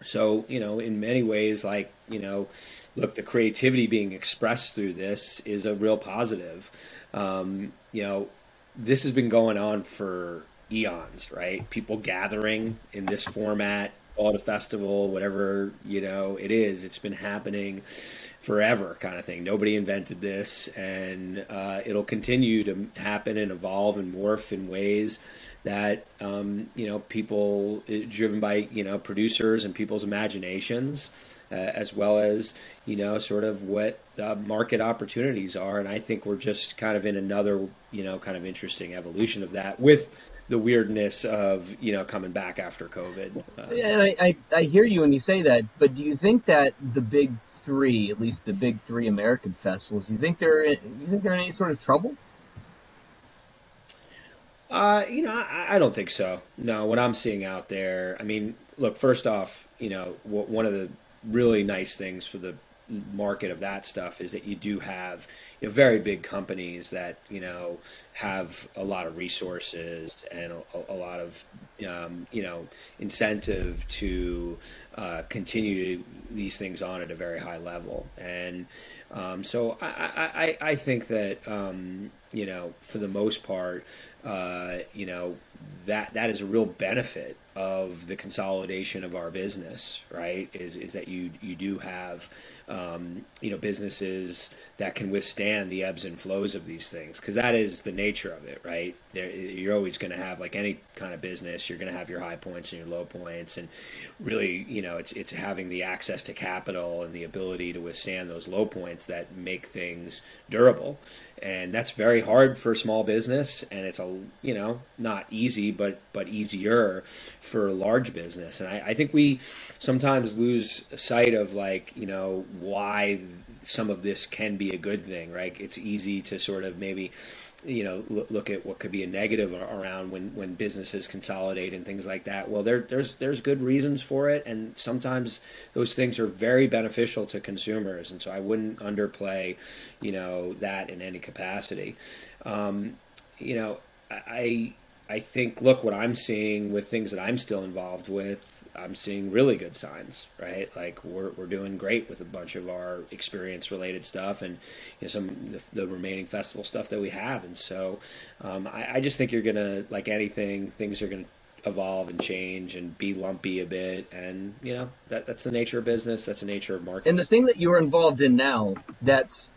so, you know, in many ways, like, you know, look, the creativity being expressed through this is a real positive. Um, you know, this has been going on for eons, right? People gathering in this format, call it a festival, whatever, you know, it is, it's been happening forever kind of thing. Nobody invented this, and uh, it'll continue to happen and evolve and morph in ways that, um, you know, people driven by, you know, producers and people's imaginations, uh, as well as, you know, sort of what the market opportunities are. And I think we're just kind of in another, you know, kind of interesting evolution of that with the weirdness of, you know, coming back after COVID. Uh, yeah, I, I, I hear you when you say that, but do you think that the big three, at least the big three American festivals, do you think they're in, you think they're in any sort of trouble? Uh, you know, I, I don't think so. No, what I'm seeing out there, I mean, look, first off, you know, w one of the really nice things for the market of that stuff is that you do have, you know, very big companies that, you know, have a lot of resources and a, a lot of um, you know, incentive to uh, continue these things on at a very high level. And Um, so I, I, I think that, um, you know, for the most part, uh, you know, that that is a real benefit of the consolidation of our business, right? Is is that you you do have, um, you know, businesses that can withstand the ebbs and flows of these things, because that is the nature of it, right? There, you're always going to have, like any kind of business, you're going to have your high points and your low points, and really, you know, it's it's having the access to capital and the ability to withstand those low points that make things durable. And that's very hard for small business, and it's a you know not easy, but but easier for large business. And I, I think we sometimes lose sight of like you know why some of this can be a good thing, right? It's easy to sort of maybe you know look at what could be a negative around when when businesses consolidate and things like that. Well, there there's there's good reasons for it, and sometimes those things are very beneficial to consumers. And so I wouldn't underplay you know that in any capacity. capacity. Um, you know, I, I think, look, what I'm seeing with things that I'm still involved with, I'm seeing really good signs, right? Like we're, we're doing great with a bunch of our experience related stuff and you know, some of the, the remaining festival stuff that we have. And so um, I, I just think you're going to, like anything, things are going to evolve and change and be lumpy a bit. And, you know, that, that's the nature of business. That's the nature of markets. And the thing that you're involved in now, that's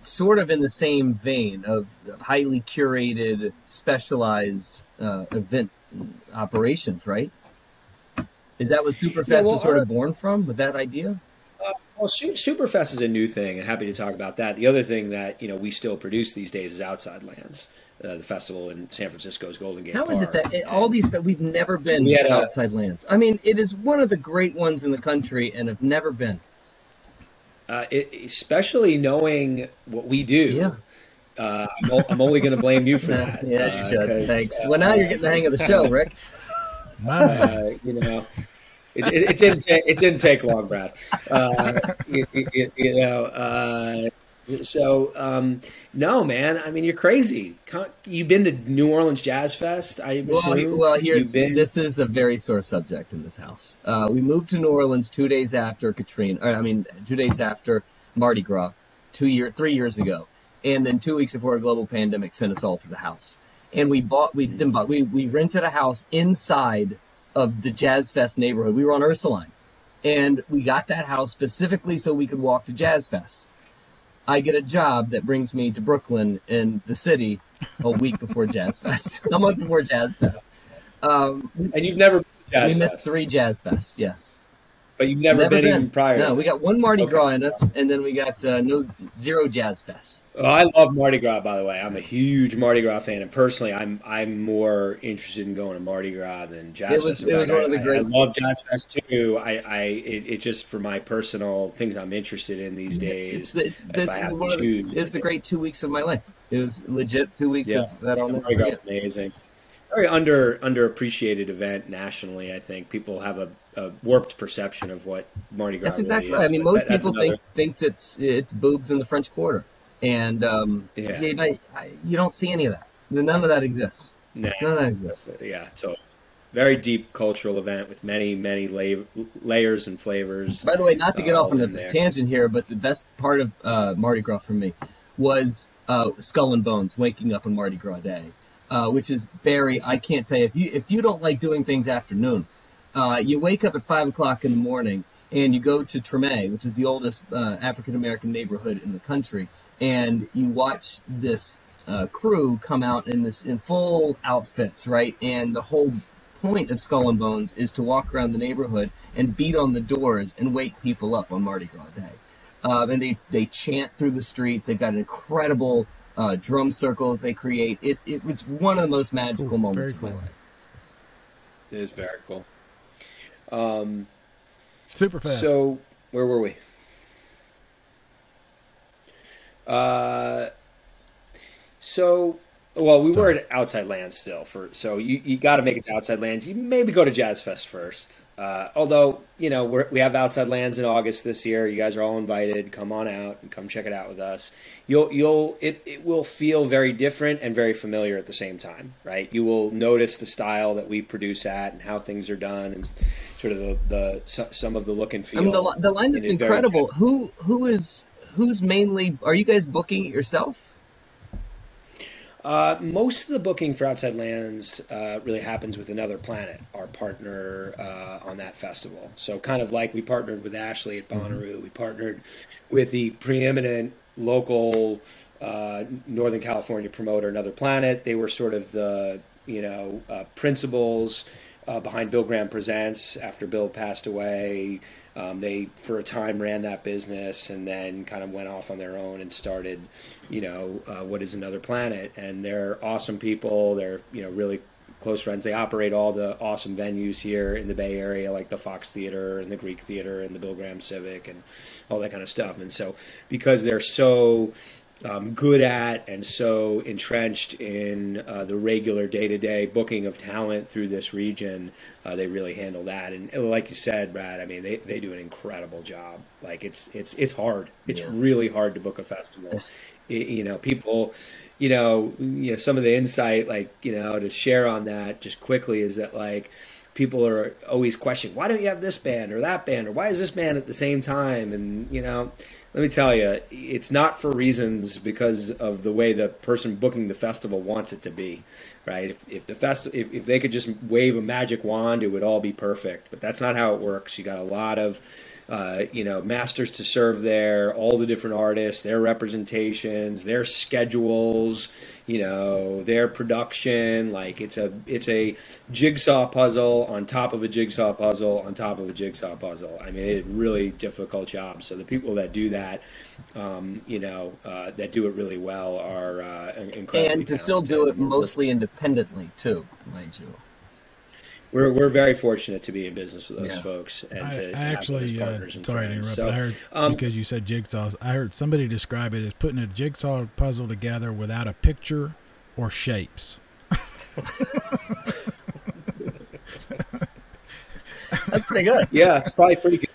sort of in the same vein of, of highly curated, specialized uh, event operations, right? Is that what Superf three st yeah, well, is sort uh, of born from, with that idea? Uh, well, Superf three st is a new thing, and happy to talk about that. The other thing that you know we still produce these days is Outside Lands, uh, the festival in San Francisco's Golden Gate How Park. Is it that it, all these that we've never been we had, to Outside Lands? I mean, it is one of the great ones in the country, and have never been. Uh, it, especially knowing what we do, yeah. uh, I'm, I'm only going to blame you for that. Yeah, uh, you should. Thanks. Uh, well, now you're getting the hang of the show, Rick. Uh, you know, it, it, it didn't. Take, it didn't take long, Brad. Uh, it, it, you know. Uh, So, um, no, man, I mean, you're crazy. You've been to New Orleans Jazz Fest, I assume? Well, well here's, been... this is a very sore subject in this house. Uh, we moved to New Orleans two days after Katrina, or, I mean, two days after Mardi Gras, two year, three years ago. And then two weeks before a global pandemic sent us all to the house. And we bought, we didn't buy, we, we rented a house inside of the Jazz Fest neighborhood. We were on Ursuline. And we got that house specifically so we could walk to Jazz Fest. I get a job that brings me to Brooklyn in the city a week before Jazz Fest, a month before Jazz Fest. Um, and you've never been to Jazz Fest? We missed three Jazz Fests, yes. But you've never, never been, been even prior? No, we got one Mardi okay. Gras in us, and then we got uh, no zero Jazz Fest. Oh, I love Mardi Gras, by the way. I'm a huge Mardi Gras fan, and personally, I'm I'm more interested in going to Mardi Gras than Jazz Fest. It was, Fest. It was I, one of the great. I, I love Jazz Fest too. I, I it, it just for my personal things I'm interested in these days. It's, it's, it's, it's one of the, it's the great two weeks of my life. It was legit two weeks yeah, of that. Yeah, Mardi Gras is amazing. Very under underappreciated event nationally. I think people have a, a warped perception of what Mardi Gras. That's exactly. Really is, right. I mean, most that, people another... think thinks it's it's boobs in the French Quarter, and um, yeah, you, know, you don't see any of that. None of that exists. Nah. None of that exists. Yeah, so very deep cultural event with many many la layers and flavors. By the way, not to get uh, off on a the tangent here, but the best part of uh, Mardi Gras for me was uh, Skull and Bones. Waking up on Mardi Gras Day. Uh, which is Barry. I can't tell you if you if you don't like doing things afternoon, uh, you wake up at five o'clock in the morning and you go to Treme, which is the oldest uh, African American neighborhood in the country, and you watch this uh, crew come out in this in full outfits, right? And the whole point of Skull and Bones is to walk around the neighborhood and beat on the doors and wake people up on Mardi Gras Day, uh, and they they chant through the streets. They've got an incredible Uh, drum circle that they create. It, it it's one of the most magical Ooh, moments of my cool. life. It is very cool. Um, Superf three st. So where were we? Uh, so well, we Sorry. were at Outside Lands still. For so you you got to make it to Outside Lands. You maybe go to Jazz Fest first. Uh, although you know we're, we have Outside Lands in August this year. You guys are all invited. Come on out and come check it out with us. You'll you'll it it will feel very different and very familiar at the same time, right? You will notice the style that we produce at and how things are done and sort of the the some of the look and feel. I mean, the the line that's incredible. Who who is who's mainly, are you guys booking it yourself? Uh, most of the booking for Outside Lands uh, really happens with Another Planet, our partner uh, on that festival. So kind of like we partnered with Ashley at Bonnaroo, we partnered with the preeminent local uh, Northern California promoter, Another Planet. They were sort of the, you know, uh, principals uh, behind Bill Graham Presents after Bill passed away. Um, they, for a time, ran that business and then kind of went off on their own and started, you know, uh, what is Another Planet. And they're awesome people. They're, you know, really close friends. They operate all the awesome venues here in the Bay Area, like the Fox Theater and the Greek Theater and the Bill Graham Civic and all that kind of stuff. And so because they're so um, good at and so entrenched in uh, the regular day-to-day booking of talent through this region, uh, they really handle that. And like you said, Brad, I mean, they, they do an incredible job. Like it's, it's, it's hard. It's yeah. really hard to book a festival. Yes. It, you know, people, you know, you know, some of the insight, like, you know, to share on that just quickly is that, like, people are always questioning, why don't you have this band or that band, or why is this band at the same time? And, you know, let me tell you, it's not for reasons because of the way the person booking the festival wants it to be, right? If, if the fest, if, if they could just wave a magic wand, it would all be perfect, but that's not how it works. You got a lot of, uh, you know, masters to serve there, all the different artists, their representations, their schedules, you know, their production. Like it's a, it's a jigsaw puzzle on top of a jigsaw puzzle on top of a jigsaw puzzle. I mean, it's a really difficult job. So the people that do that, um, you know, uh, that do it really well are uh, incredibly And to talented. Still do it mostly independently too, mind you. We're we're very fortunate to be in business with those yeah. folks and I, to I have actually, those partners uh, and sorry friends. To interrupt, so, I heard, um, because you said jigsaws, I heard somebody describe it as putting a jigsaw puzzle together without a picture or shapes. That's pretty good. Yeah, it's probably pretty good.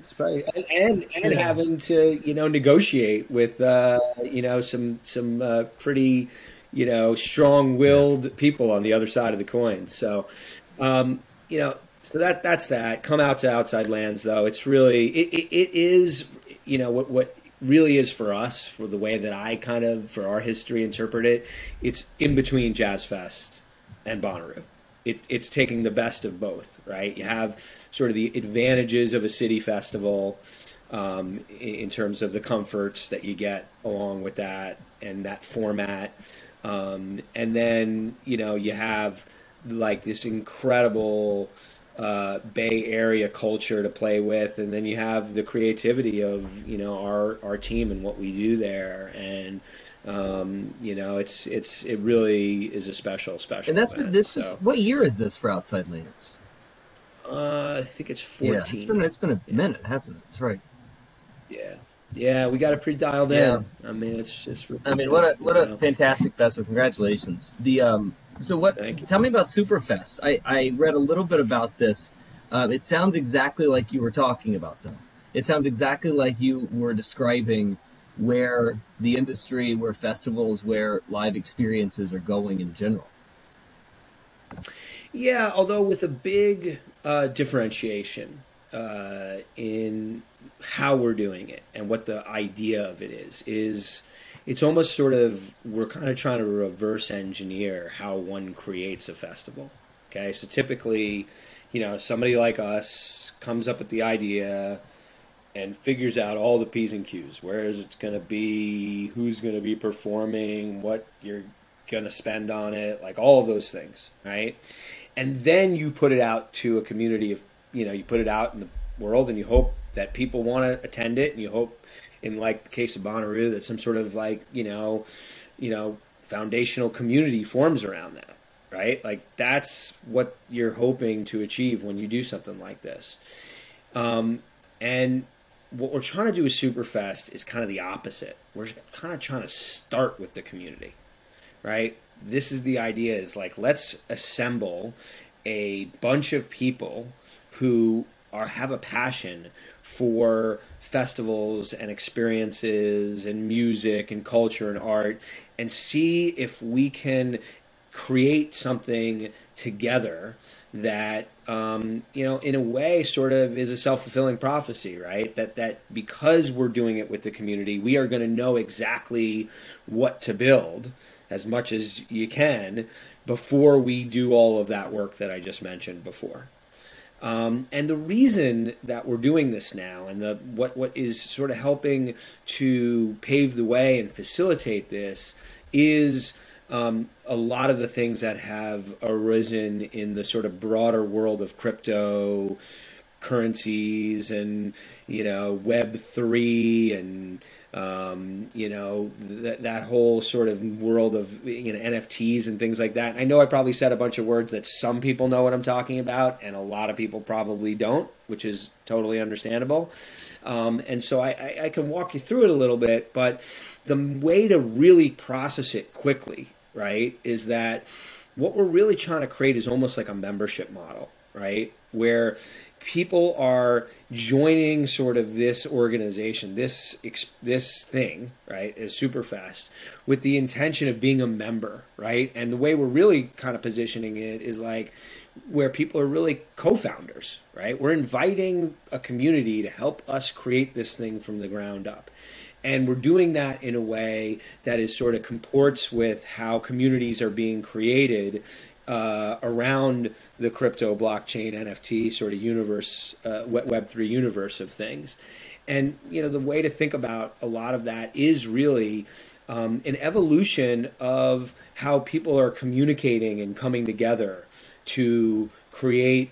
It's probably, and and, and yeah. having to, you know, negotiate with uh, you know, some some uh, pretty, you know, strong-willed yeah. people on the other side of the coin. So. Um, you know, so that, that's that. Come out to Outside Lands though. It's really, it, it, it is, you know, what, what really is for us, for the way that I kind of, for our history interpret it, it's in between Jazz Fest and Bonnaroo. It, it's taking the best of both, right? You have sort of the advantages of a city festival, um, in, in terms of the comforts that you get along with that and that format. Um, and then, you know, you have, like this incredible uh, Bay Area culture to play with. And then you have the creativity of, you know, our, our team and what we do there. And, um, you know, it's, it's, it really is a special, special And that's event, this so. Is, what year is this for Outside Lands? Uh, I think it's fourteen. Yeah, it's been, it's been a yeah. minute, hasn't it? That's right. Yeah. Yeah. We got it pretty dialed yeah. in. I mean, it's just, I mean, what a, what a know. fantastic festival. Congratulations. The, um, So what? Tell me about Superf three st. I, I read a little bit about this. Uh, it sounds exactly like you were talking about them. It sounds exactly like you were describing where the industry, where festivals, where live experiences are going in general. Yeah, although with a big uh, differentiation uh, in how we're doing it and what the idea of it is, is it's almost sort of, we're kind of trying to reverse engineer how one creates a festival, okay? So typically, you know, somebody like us comes up with the idea and figures out all the P's and Q's. Where is it going to be? Who's going to be performing? What you're going to spend on it? Like all of those things, right? And then you put it out to a community of, you know, you put it out in the world and you hope that people want to attend it and you hope... in like the case of Bonnaroo, that some sort of like, you know, you know, foundational community forms around that, right? Like that's what you're hoping to achieve when you do something like this. Um, and what we're trying to do with Superf three st is kind of the opposite. We're kind of trying to start with the community, right? This is the idea is like, let's assemble a bunch of people who are, have a passion for festivals and experiences and music and culture and art and see if we can create something together that, um, you know, in a way sort of is a self-fulfilling prophecy, right? That, that because we're doing it with the community, we are going to know exactly what to build as much as you can before we do all of that work that I just mentioned before. Um, and the reason that we're doing this now, and the what what is sort of helping to pave the way and facilitate this, is um, a lot of the things that have arisen in the sort of broader world of crypto currencies and, you know, Web three and, um, you know, th that whole sort of world of, you know, N F Ts and things like that. I know I probably said a bunch of words that some people know what I'm talking about and a lot of people probably don't, which is totally understandable. Um, and so I, I, I can walk you through it a little bit, but the way to really process it quickly, right, is that what we're really trying to create is almost like a membership model, right, where people are joining sort of this organization, this this thing, right, as Superf three st, with the intention of being a member, right? And the way we're really kind of positioning it is like where people are really co-founders, right? We're inviting a community to help us create this thing from the ground up. And we're doing that in a way that is sort of comports with how communities are being created Uh, around the crypto, blockchain, N F T sort of universe, uh, Web three universe of things. And, you know, the way to think about a lot of that is really um, an evolution of how people are communicating and coming together to create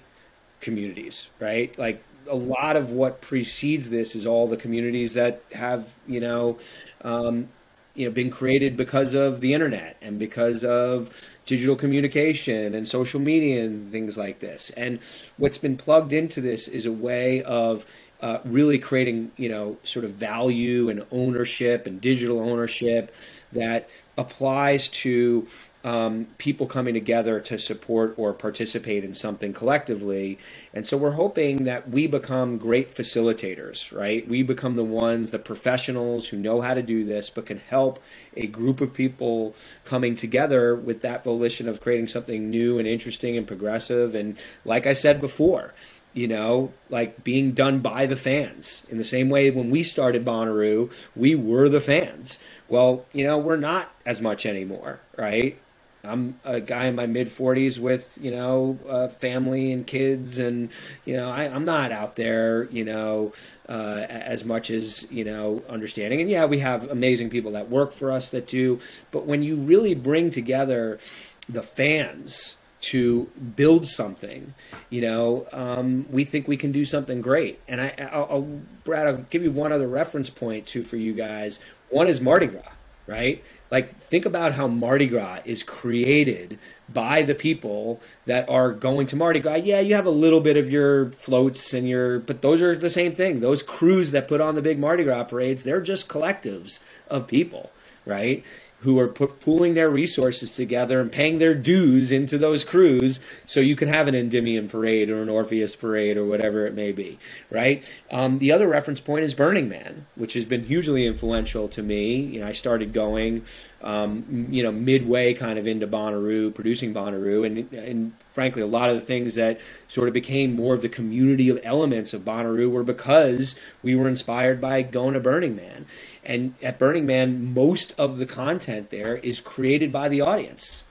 communities, right? Like, a lot of what precedes this is all the communities that have, you know, um, you know, been created because of the internet and because of digital communication and social media and things like this. And what's been plugged into this is a way of uh, really creating, you know, sort of value and ownership and digital ownership that applies to um, people coming together to support or participate in something collectively. And so we're hoping that we become great facilitators, right? We become the ones, the professionals who know how to do this, but can help a group of people coming together with that volition of creating something new and interesting and progressive. And like I said before, you know, like being done by the fans. In the same way when we started Bonnaroo, we were the fans. Well, you know, we're not as much anymore, right? I'm a guy in my mid forties with, you know, uh, family and kids, and, you know, I, I'm not out there, you know, uh, as much as, you know, understanding. And yeah, we have amazing people that work for us that do, but when you really bring together the fans to build something, you know, um, we think we can do something great. And I, I'll, I'll, Brad, I'll give you one other reference point too for you guys. One is Mardi Gras, right? Like, think about how Mardi Gras is created by the people that are going to Mardi Gras. Yeah, you have a little bit of your floats and your, but those are the same thing. Those crews that put on the big Mardi Gras parades, they're just collectives of people, right? Who are put, pooling their resources together and paying their dues into those crews so you can have an Endymion parade or an Orpheus parade or whatever it may be, right? Um, the other reference point is Burning Man, which has been hugely influential to me. You know, I started going, um, you know, midway kind of into Bonnaroo, producing Bonnaroo, and, and frankly, a lot of the things that sort of became more of the community of elements of Bonnaroo were because we were inspired by going to Burning Man. And at Burning Man, most of the content there is created by the audience.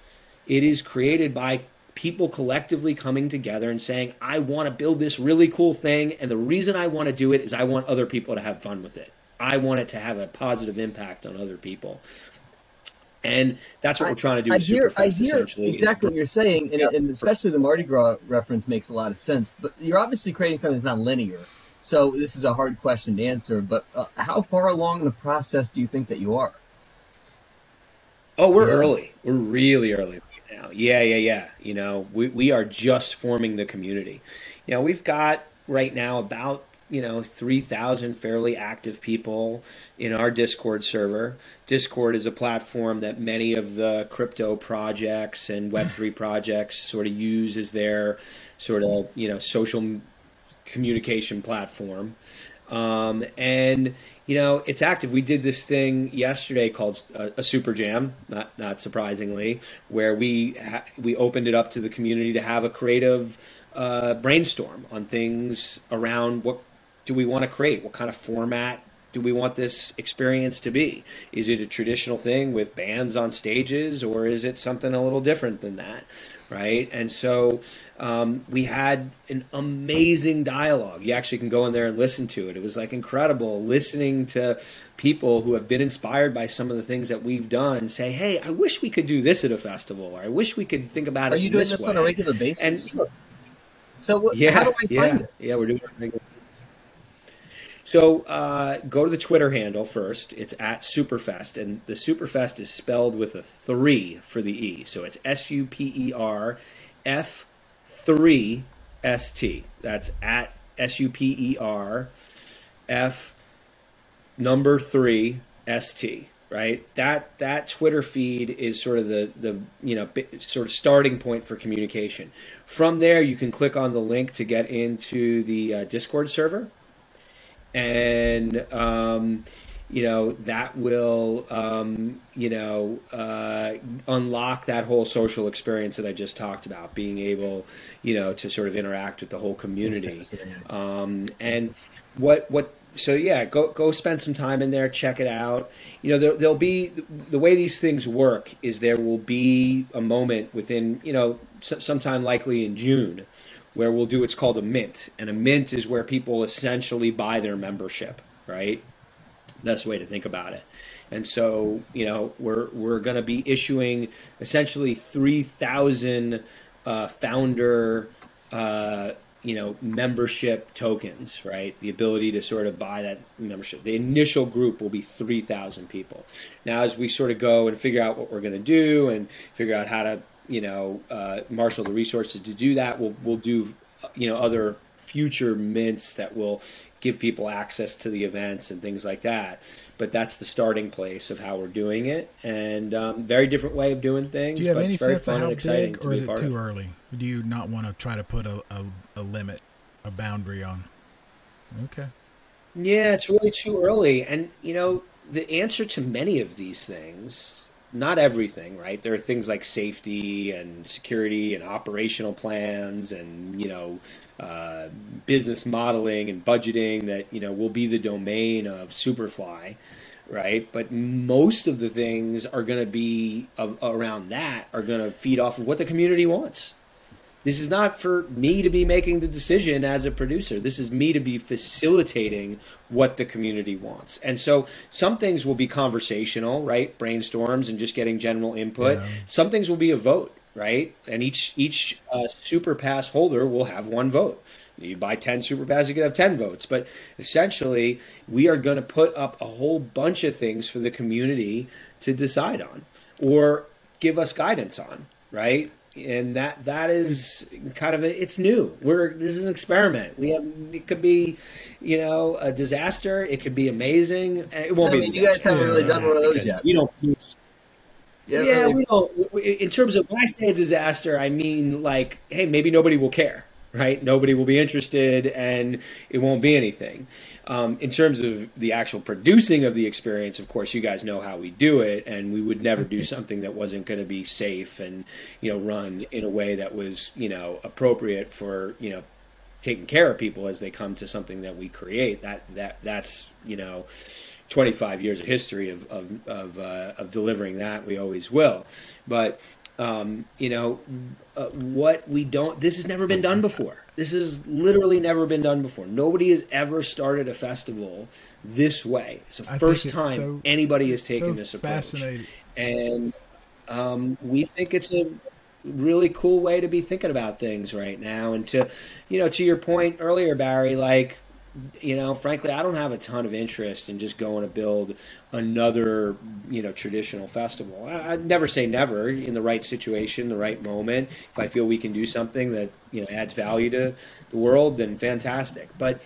It is created by people collectively coming together and saying, I want to build this really cool thing. And the reason I want to do it is I want other people to have fun with it. I want it to have a positive impact on other people. And that's what I, we're trying to do. I hear, I hear essentially exactly what you're saying. And, yeah. and especially the Mardi Gras reference makes a lot of sense. But you're obviously creating something that's not linear. So this is a hard question to answer, but uh, how far along the process do you think that you are? Oh, we're yeah. early. We're really early right now. Yeah, yeah, yeah. You know, we, we are just forming the community. You know, we've got right now about, you know, three thousand fairly active people in our Discord server. Discord is a platform that many of the crypto projects and Web three projects sort of use as their sort of, you know, social communication platform. Um, and, you know, it's active. We did this thing yesterday called a, a Super Jam, not not surprisingly, where we ha- we opened it up to the community to have a creative uh, brainstorm on things around what do we want to create, what kind of format do we want this experience to be? Is it a traditional thing with bands on stages, or is it something a little different than that? Right. And so um, we had an amazing dialogue. You actually can go in there and listen to it. It was like incredible listening to people who have been inspired by some of the things that we've done say, hey, I wish we could do this at a festival, or I wish we could think about Are it. Are you doing this, this on a regular basis? And, so yeah, how do I find yeah, it? Yeah, we're doing it on a regular basis. So uh, go to the Twitter handle first. It's at Superf three st, and the Superf three st is spelled with a three for the E. So it's S U P E R F three S T. That's at S U P E R F number three S T, right? That that Twitter feed is sort of the, the you know, sort of starting point for communication. From there, you can click on the link to get into the uh, Discord server. And, um, you know, that will, um, you know, uh, unlock that whole social experience that I just talked about, being able, you know, to sort of interact with the whole community. Um, and what, what, so yeah, go, go spend some time in there, check it out. You know, there, there'll be, the way these things work is there will be a moment within, you know, sometime likely in June, where we'll do what's called a mint. And a mint is where people essentially buy their membership, right? That's the way to think about it. And so, you know, we're we're going to be issuing essentially three thousand uh, founder, uh, you know, membership tokens, right? The ability to sort of buy that membership. The initial group will be three thousand people. Now, as we sort of go and figure out what we're going to do and figure out how to, you know, uh, marshal the resources to do that. We'll, we'll do, you know, other future mints that will give people access to the events and things like that. But that's the starting place of how we're doing it. And um, very different way of doing things. Do you have but any it's very sense fun of how and exciting big, or is it too early? Do you not want to try to put a, a, a limit, a boundary on? Okay. Yeah, it's really too early. And, you know, the answer to many of these things, not everything, right? There are things like safety and security and operational plans and, you know, uh, business modeling and budgeting that, you know, will be the domain of Superfly, right? But most of the things are going to be uh, around that are going to feed off of what the community wants. This is not for me to be making the decision as a producer. This is me to be facilitating what the community wants. And so some things will be conversational, right? Brainstorms and just getting general input. Yeah. Some things will be a vote, right? And each each uh, super pass holder will have one vote. You buy ten super passes, you can have ten votes. But essentially, we are going to put up a whole bunch of things for the community to decide on or give us guidance on, right? And that that is kind of a, it's new. We're this is an experiment. We have it could be, you know, a disaster. It could be amazing. It won't I mean, be. You guys haven't really done one of those yet. We don't. Yeah, yeah really. we don't. In terms of when I say a disaster, I mean like, hey, maybe nobody will care, right? Nobody will be interested, and it won't be anything. Um, in terms of the actual producing of the experience, of course, you guys know how we do it, and we would never do something that wasn't going to be safe and, you know, run in a way that was, you know, appropriate for, you know, taking care of people as they come to something that we create. That that that's, you know, twenty-five years of history of of of, uh, of delivering that. We always will, but. Um, you know, uh, what we don't, this has never been done before. This has literally never been done before. Nobody has ever started a festival this way. It's the I first it's time so, anybody has taken so this approach. And um, we think it's a really cool way to be thinking about things right now. And to, you know, to your point earlier, Barry, like, you know, frankly, I don't have a ton of interest in just going to build another, you know, traditional festival. I, I'd never say never in the right situation, the right moment. If I feel we can do something that, you know, adds value to the world, then fantastic. But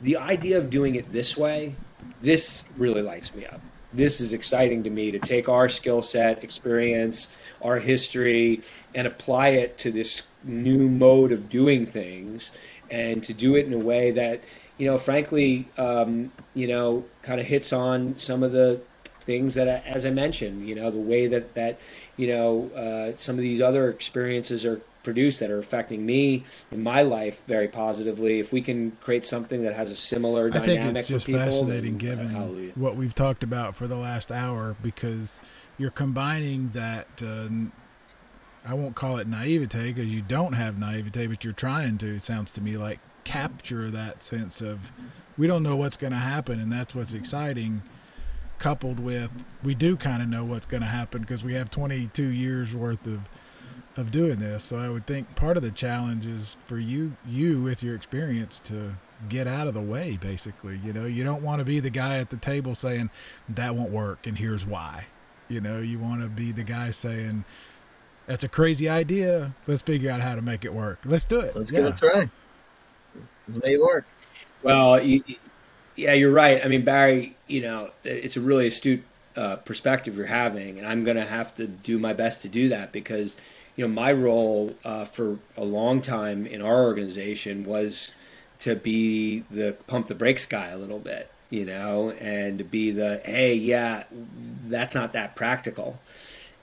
the idea of doing it this way, this really lights me up. This is exciting to me to take our skill set, experience, our history, and apply it to this new mode of doing things and to do it in a way that you know, frankly, um, you know, kind of hits on some of the things that, as I mentioned, you know, the way that, that you know, uh, some of these other experiences are produced that are affecting me in my life very positively. If we can create something that has a similar dynamic, I think it's just for people, fascinating then, given hallelujah. What we've talked about for the last hour, because you're combining that, uh, I won't call it naivete because you don't have naivete, but you're trying to, it sounds to me like, capture that sense of we don't know what's going to happen and that's what's exciting, coupled with we do kind of know what's going to happen because we have twenty-two years worth of of doing this. So I would think part of the challenge is for you you with your experience to get out of the way, basically. You know, you don't want to be the guy at the table saying that won't work and here's why. You know, you want to be the guy saying that's a crazy idea, let's figure out how to make it work, let's do it, let's yeah. give it a try, let's make it work. Well, you, you, yeah, you're right. I mean, Barry, you know, it's a really astute uh, perspective you're having, and I'm going to have to do my best to do that because, you know, my role uh, for a long time in our organization was to be the pump the brakes guy a little bit, you know, and to be the, hey, yeah, that's not that practical.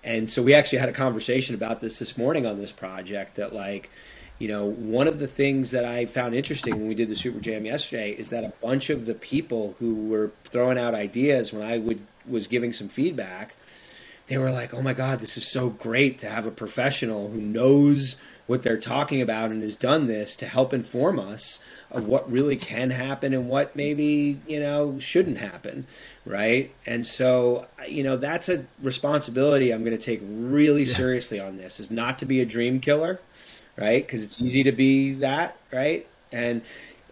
And so we actually had a conversation about this this morning on this project that, like, you know, one of the things that I found interesting when we did the Super Jam yesterday is that a bunch of the people who were throwing out ideas when I would was giving some feedback, they were like, oh my God, this is so great to have a professional who knows what they're talking about and has done this to help inform us of what really can happen and what maybe, you know, shouldn't happen, right? And so, you know, that's a responsibility I'm going to take really yeah. seriously on this, is not to be a dream killer, right? Because it's easy to be that, right? And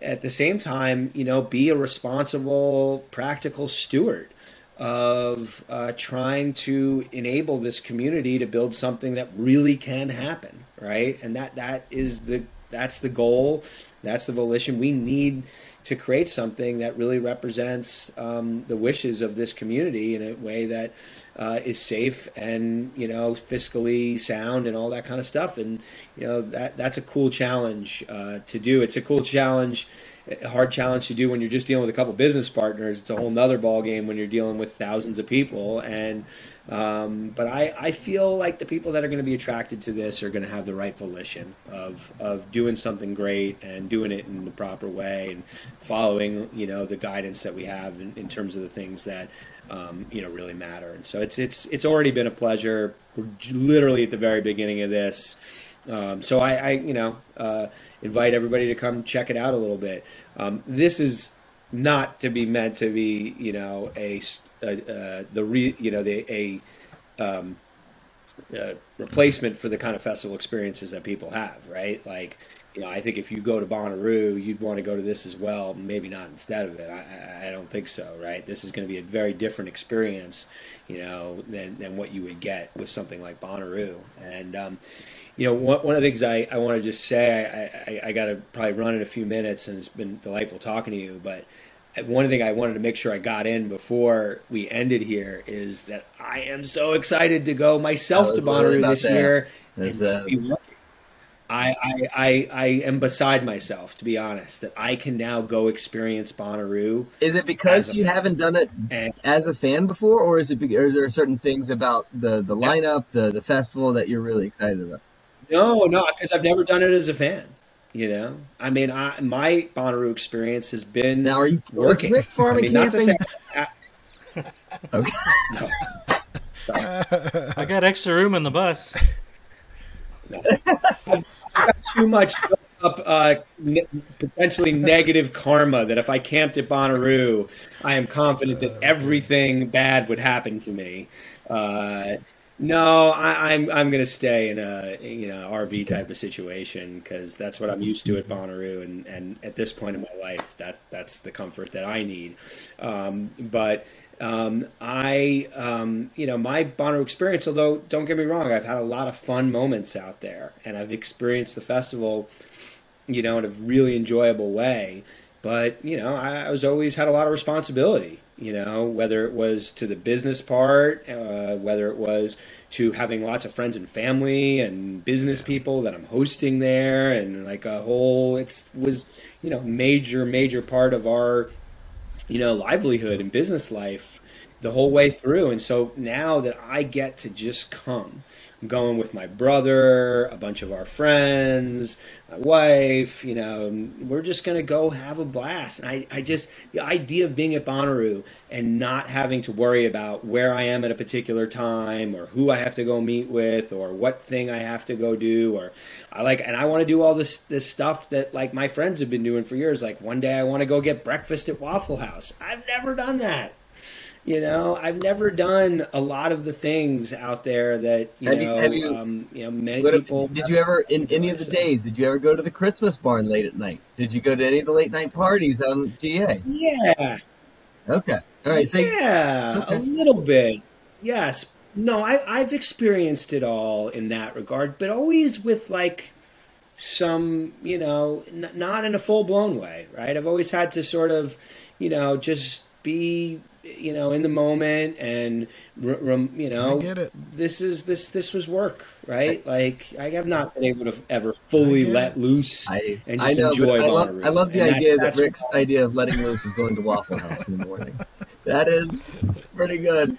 at the same time, you know, be a responsible, practical steward of uh, trying to enable this community to build something that really can happen, right? And that that is the that's the goal, that's the volition. We need to create something that really represents um, the wishes of this community in a way that uh, is safe and, you know, fiscally sound and all that kind of stuff. And, you know, that that's a cool challenge uh, to do. It's a cool challenge, a hard challenge to do when you're just dealing with a couple business partners. It's a whole nother ball game when you're dealing with thousands of people. And um, but I, I feel like the people that are going to be attracted to this are going to have the right volition of of doing something great and doing it in the proper way and following, you know, the guidance that we have in, in terms of the things that um, you know, really matter. And so it's it's it's already been a pleasure. We're literally at the very beginning of this. Um, so I, I, you know, uh, invite everybody to come check it out a little bit. Um, this is not to be meant to be, you know, a, a uh, the re, you know, the, a, um, a replacement for the kind of festival experiences that people have, right? Like, you know, I think if you go to Bonnaroo, you'd want to go to this as well. Maybe not instead of it. I, I don't think so, right? This is going to be a very different experience, you know, than, than what you would get with something like Bonnaroo. And, um, you know, one, one of the things I, I want to just say, I, I, I got to probably run in a few minutes, and it's been delightful talking to you. But one thing I wanted to make sure I got in before we ended here is that I am so excited to go myself to Bonnaroo this year. And I, I, I, I am beside myself, to be honest, that I can now go experience Bonnaroo. Is it because you fan. haven't done it and, as a fan before, or is it? Or is there certain things about the, the lineup, the, the festival that you're really excited about? No, no, because I've never done it as a fan. You know, I mean, I, my Bonnaroo experience has been now. Are you working? Rick Farman I mean, not to say. I, okay. No. I got extra room in the bus. No. I got too much built up, uh, ne potentially negative karma that if I camped at Bonnaroo, I am confident that everything bad would happen to me. Uh, No, I, I'm I'm gonna stay in a you know R V type of situation because that's what I'm used to at Bonnaroo, and and at this point in my life, that that's the comfort that I need. Um, but um, I um, you know my Bonnaroo experience, although don't get me wrong, I've had a lot of fun moments out there, and I've experienced the festival, you know, in a really enjoyable way. But you know, I, I was always had a lot of responsibility. you know, whether it was to the business part, uh, whether it was to having lots of friends and family and business people that I'm hosting there, and like a whole, it's was, you know, major, major part of our, you know, livelihood and business life the whole way through. And so now that I get to just come, I'm going with my brother, a bunch of our friends, my wife, you know, we're just going to go have a blast. And I, I just, the idea of being at Bonnaroo and not having to worry about where I am at a particular time or who I have to go meet with or what thing I have to go do, or I like, and I want to do all this, this stuff that like my friends have been doing for years. Like one day I want to go get breakfast at Waffle House. I've never done that. You know, I've never done a lot of the things out there that, you have know, you, have you, um, you know, many what, people. Did you ever, in any of the days, did you ever go to the Christmas barn late at night? Did you go to any of the late night parties on G A? Yeah. Okay. All right. So yeah, okay. A little bit. Yes. No, I, I've experienced it all in that regard, but always with like some, you know, n not in a full blown way, right? I've always had to sort of, you know, just be, you know, in the moment and, you know, I get it. this is, this, this was work, right? Like I have not been able to ever fully let loose I, and just I know, enjoy I love, I love the and idea that, that Rick's I, idea of letting loose is going to Waffle House in the morning. That is pretty good.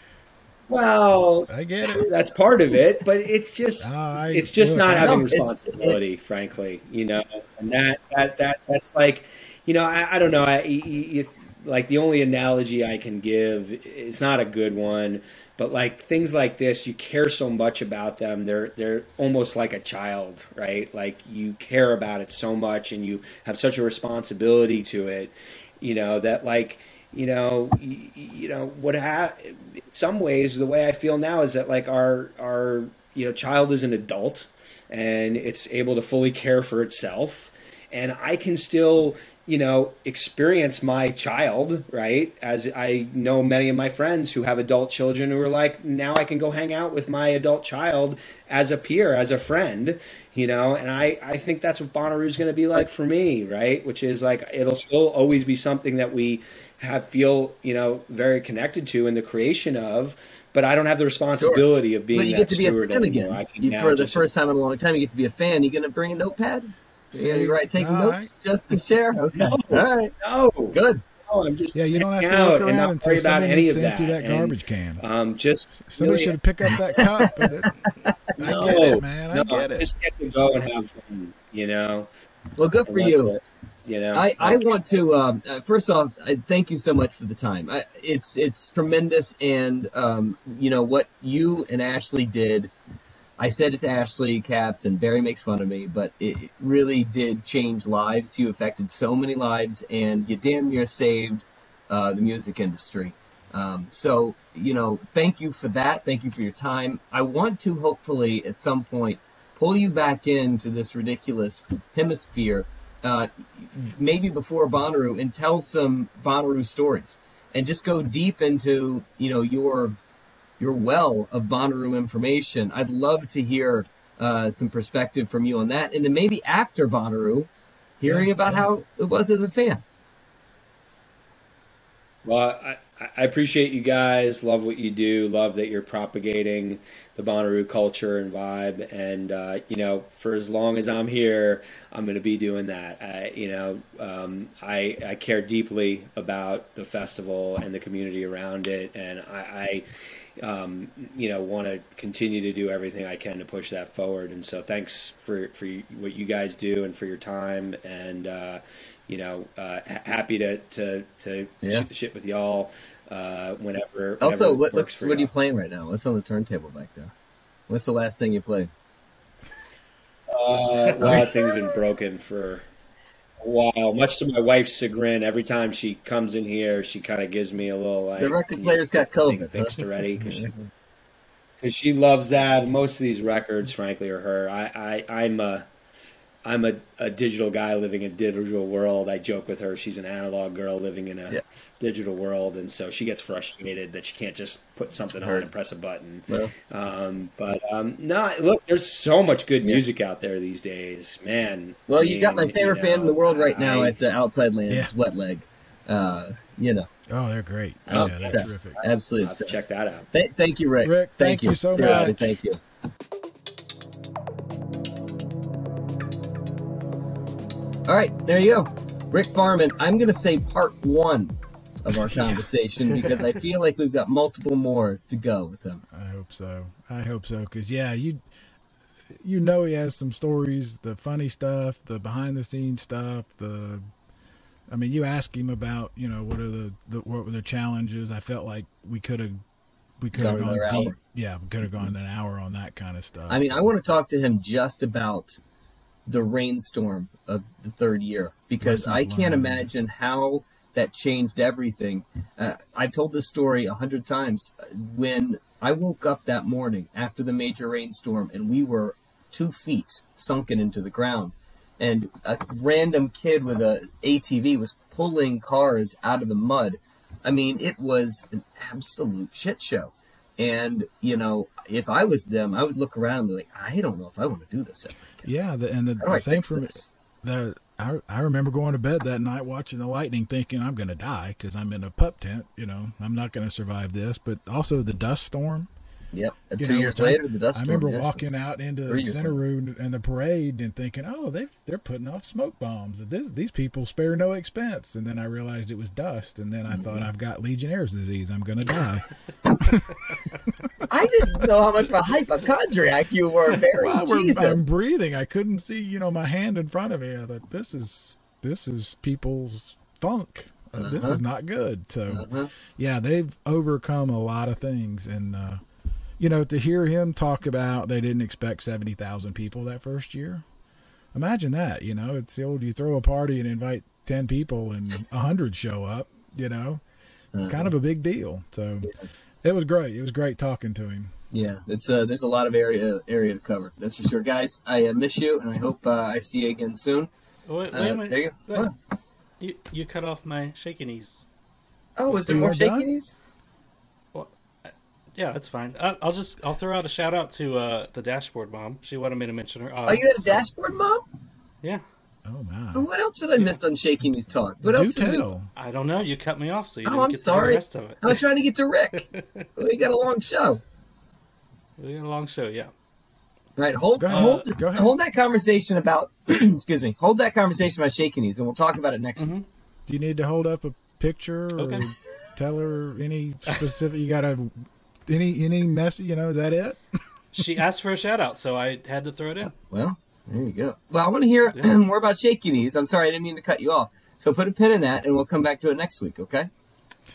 Well, I get it. That's part of it, but it's just, no, I, it's just not having no, responsibility, it, frankly, you know, and that, that, that, that's like, you know, I, I don't know. I, if, Like the only analogy I can give, it's not a good one, but like things like this, you care so much about them. They're, they're almost like a child, right? Like you care about it so much and you have such a responsibility to it, you know, that like, you know, you, you know, what ha in some ways, the way I feel now is that like our, our, you know, child is an adult and it's able to fully care for itself. And I can still, you know, experience my child, right? As I know many of my friends who have adult children who are like, now I can go hang out with my adult child as a peer, as a friend, you know? And I, I think that's what Bonnaroo is going to be like for me, right? Which is like, it'll still always be something that we have, feel, you know, very connected to in the creation of, but I don't have the responsibility sure. of being but you that get to steward be a fan anymore. Again. You, for the first time in a long time, you get to be a fan. You're going to bring a notepad? Yeah, you're right. Take no, notes I, just to share. Okay. No, all right. No. Good. No, I'm just yeah, you don't have to look around and worry about any of that. that garbage and, can. Um, just somebody really, should pick up that cup. But it, no, I get it, man. I no, get it. Just get to go and have fun, you know. Well, good for you. It, you know, I, I okay. want to um, uh, first off, I thank you so much for the time. I, it's it's tremendous, and um, you know what you and Ashley did. I said it to Ashley Capps, and Barry makes fun of me, but it really did change lives. You affected so many lives, and you damn near saved uh, the music industry. Um, so, you know, thank you for that. Thank you for your time. I want to hopefully at some point pull you back into this ridiculous hemisphere, uh, maybe before Bonnaroo, and tell some Bonnaroo stories and just go deep into, you know, your... your well of Bonnaroo information. I'd love to hear uh, some perspective from you on that. And then maybe after Bonnaroo, hearing yeah, about yeah. how it was as a fan. Well, I, I appreciate you guys. Love what you do. Love that you're propagating the Bonnaroo culture and vibe. And, uh, you know, for as long as I'm here, I'm going to be doing that. I, you know, um, I, I care deeply about the festival and the community around it. And I... I Um, you know, want to continue to do everything I can to push that forward. And so thanks for, for what you guys do and for your time. And, uh, you know, uh, happy to, to, to yeah. sh shit with y'all uh, whenever. Also, whenever what, looks, what are you playing right now? What's on the turntable back there? What's the last thing you played? Uh, a lot of things have been broken for a while, much to my wife's chagrin. Every time she comes in here, she kind of gives me a little like the record player's got COVID fixed already, because she, she loves that. Most of these records, frankly, are her. I, I I'm a I'm a, a digital guy living in a digital world. I joke with her. She's an analog girl living in a yeah. digital world, and so she gets frustrated that she can't just put something on and press a button. Well. Um, but um, no, look, there's so much good music yeah. out there these days, man. Well, I mean, you got my favorite you know, band in the world right I, now at the Outside Lands, yeah. Wet Leg. Uh, you know. Oh, they're great. Oh, yeah, that's terrific. Absolutely. I'll have to check that out. Th thank you, Rick. Rick, thank, thank you, you so Seriously, much. Thank you. All right, there you go. Rick Farman, I'm going to say part one of our conversation yeah. because I feel like we've got multiple more to go with him. I hope so. I hope so. Because, yeah, you you know he has some stories, the funny stuff, the behind-the-scenes stuff, the... I mean, you ask him about, you know, what are the, the what were the challenges? I felt like we could have we could have gone deep. Hour. Yeah, we could have gone an hour on that kind of stuff. I mean, so. I want to talk to him just about the rainstorm of the third year because Lessons I can't learned. imagine how that changed everything. Uh, I've told this story a hundred times. When I woke up that morning after the major rainstorm and we were two feet sunken into the ground, and a random kid with an A T V was pulling cars out of the mud. I mean, it was an absolute shit show. And, you know, if I was them, I would look around and be like, I don't know if I want to do this. Yeah, the, and the, the same for me. The, I, I remember going to bed that night watching the lightning thinking I'm going to die because I'm in a pup tent. You know, I'm not going to survive this. But also the dust storm. Yep. You Two know, years later, the dust. I remember walking out into the center room and the parade and thinking, "Oh, they they're putting off smoke bombs. This, these people spare no expense." And then I realized it was dust. And then I mm-hmm. thought, "I've got Legionnaire's disease. I'm gonna die." I didn't know how much of a hypochondriac you were, Barry. Well, Jesus. I'm breathing. I couldn't see, you know, my hand in front of me. I thought, "This is this is people's funk. Uh, uh-huh. This is not good." So, uh-huh. yeah, they've overcome a lot of things and. Uh, You know, to hear him talk about they didn't expect seventy thousand people that first year. Imagine that, you know. It's the old, you throw a party and invite ten people and a hundred show up, you know. Uh-huh. Kind of a big deal. So yeah. it was great. It was great talking to him. Yeah, it's uh, there's a lot of area area to cover. That's for sure. Guys, I uh, miss you, and I hope uh, I see you again soon. Wait, wait, uh, wait, there you go. Wait, huh? you, you cut off my shaky knees. Oh, is there more shaky knees? Yeah, that's fine. I'll just I'll throw out a shout out to uh, the dashboard mom. She wanted me to mention her. Uh, oh, you had a so. dashboard mom? Yeah. Oh my. But what else did I miss on Shaky Knees talk? What Do else? Did we... I don't know. You cut me off, so you oh, didn't I'm get sorry. to the rest of it. I was trying to get to Rick. We got a long show. We got a long show. Yeah. All right. Hold. Go ahead. Hold, uh, go ahead. Hold that conversation about. excuse me. Hold that conversation about Shaky Knees, and we'll talk about it next mm-hmm. week. Do you need to hold up a picture okay. or tell her any specific? You got to. Any any message, you know, is that it? She asked for a shout out, so I had to throw it in. Well, there you go. Well, I want to hear yeah. more about Shaky Knees. I'm sorry, I didn't mean to cut you off. So put a pin in that, and we'll come back to it next week, okay?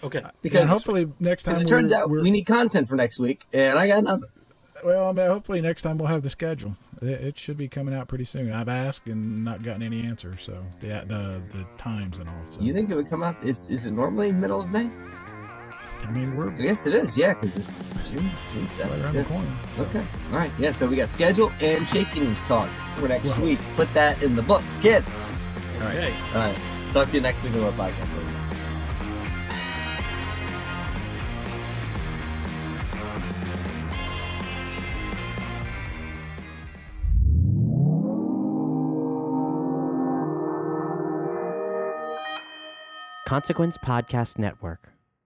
Okay. Because yeah, hopefully next time. Because it turns out we need content for next week, and I got another. Well, I mean, hopefully next time we'll have the schedule. It, it should be coming out pretty soon. I've asked and not gotten any answer, so the the, the times and all. So. You think it would come out? Is is it normally middle of May? I mean, we're... Yes, it is. Yeah, because it's June, June seventh. Right around yeah. the corner. So. Okay. All right. Yeah, so we got schedule and Shaky Knees talk for next wow. week. Put that in the books, kids. All right. Okay. All right. Talk to you next week on our podcast later. Consequence Podcast Network.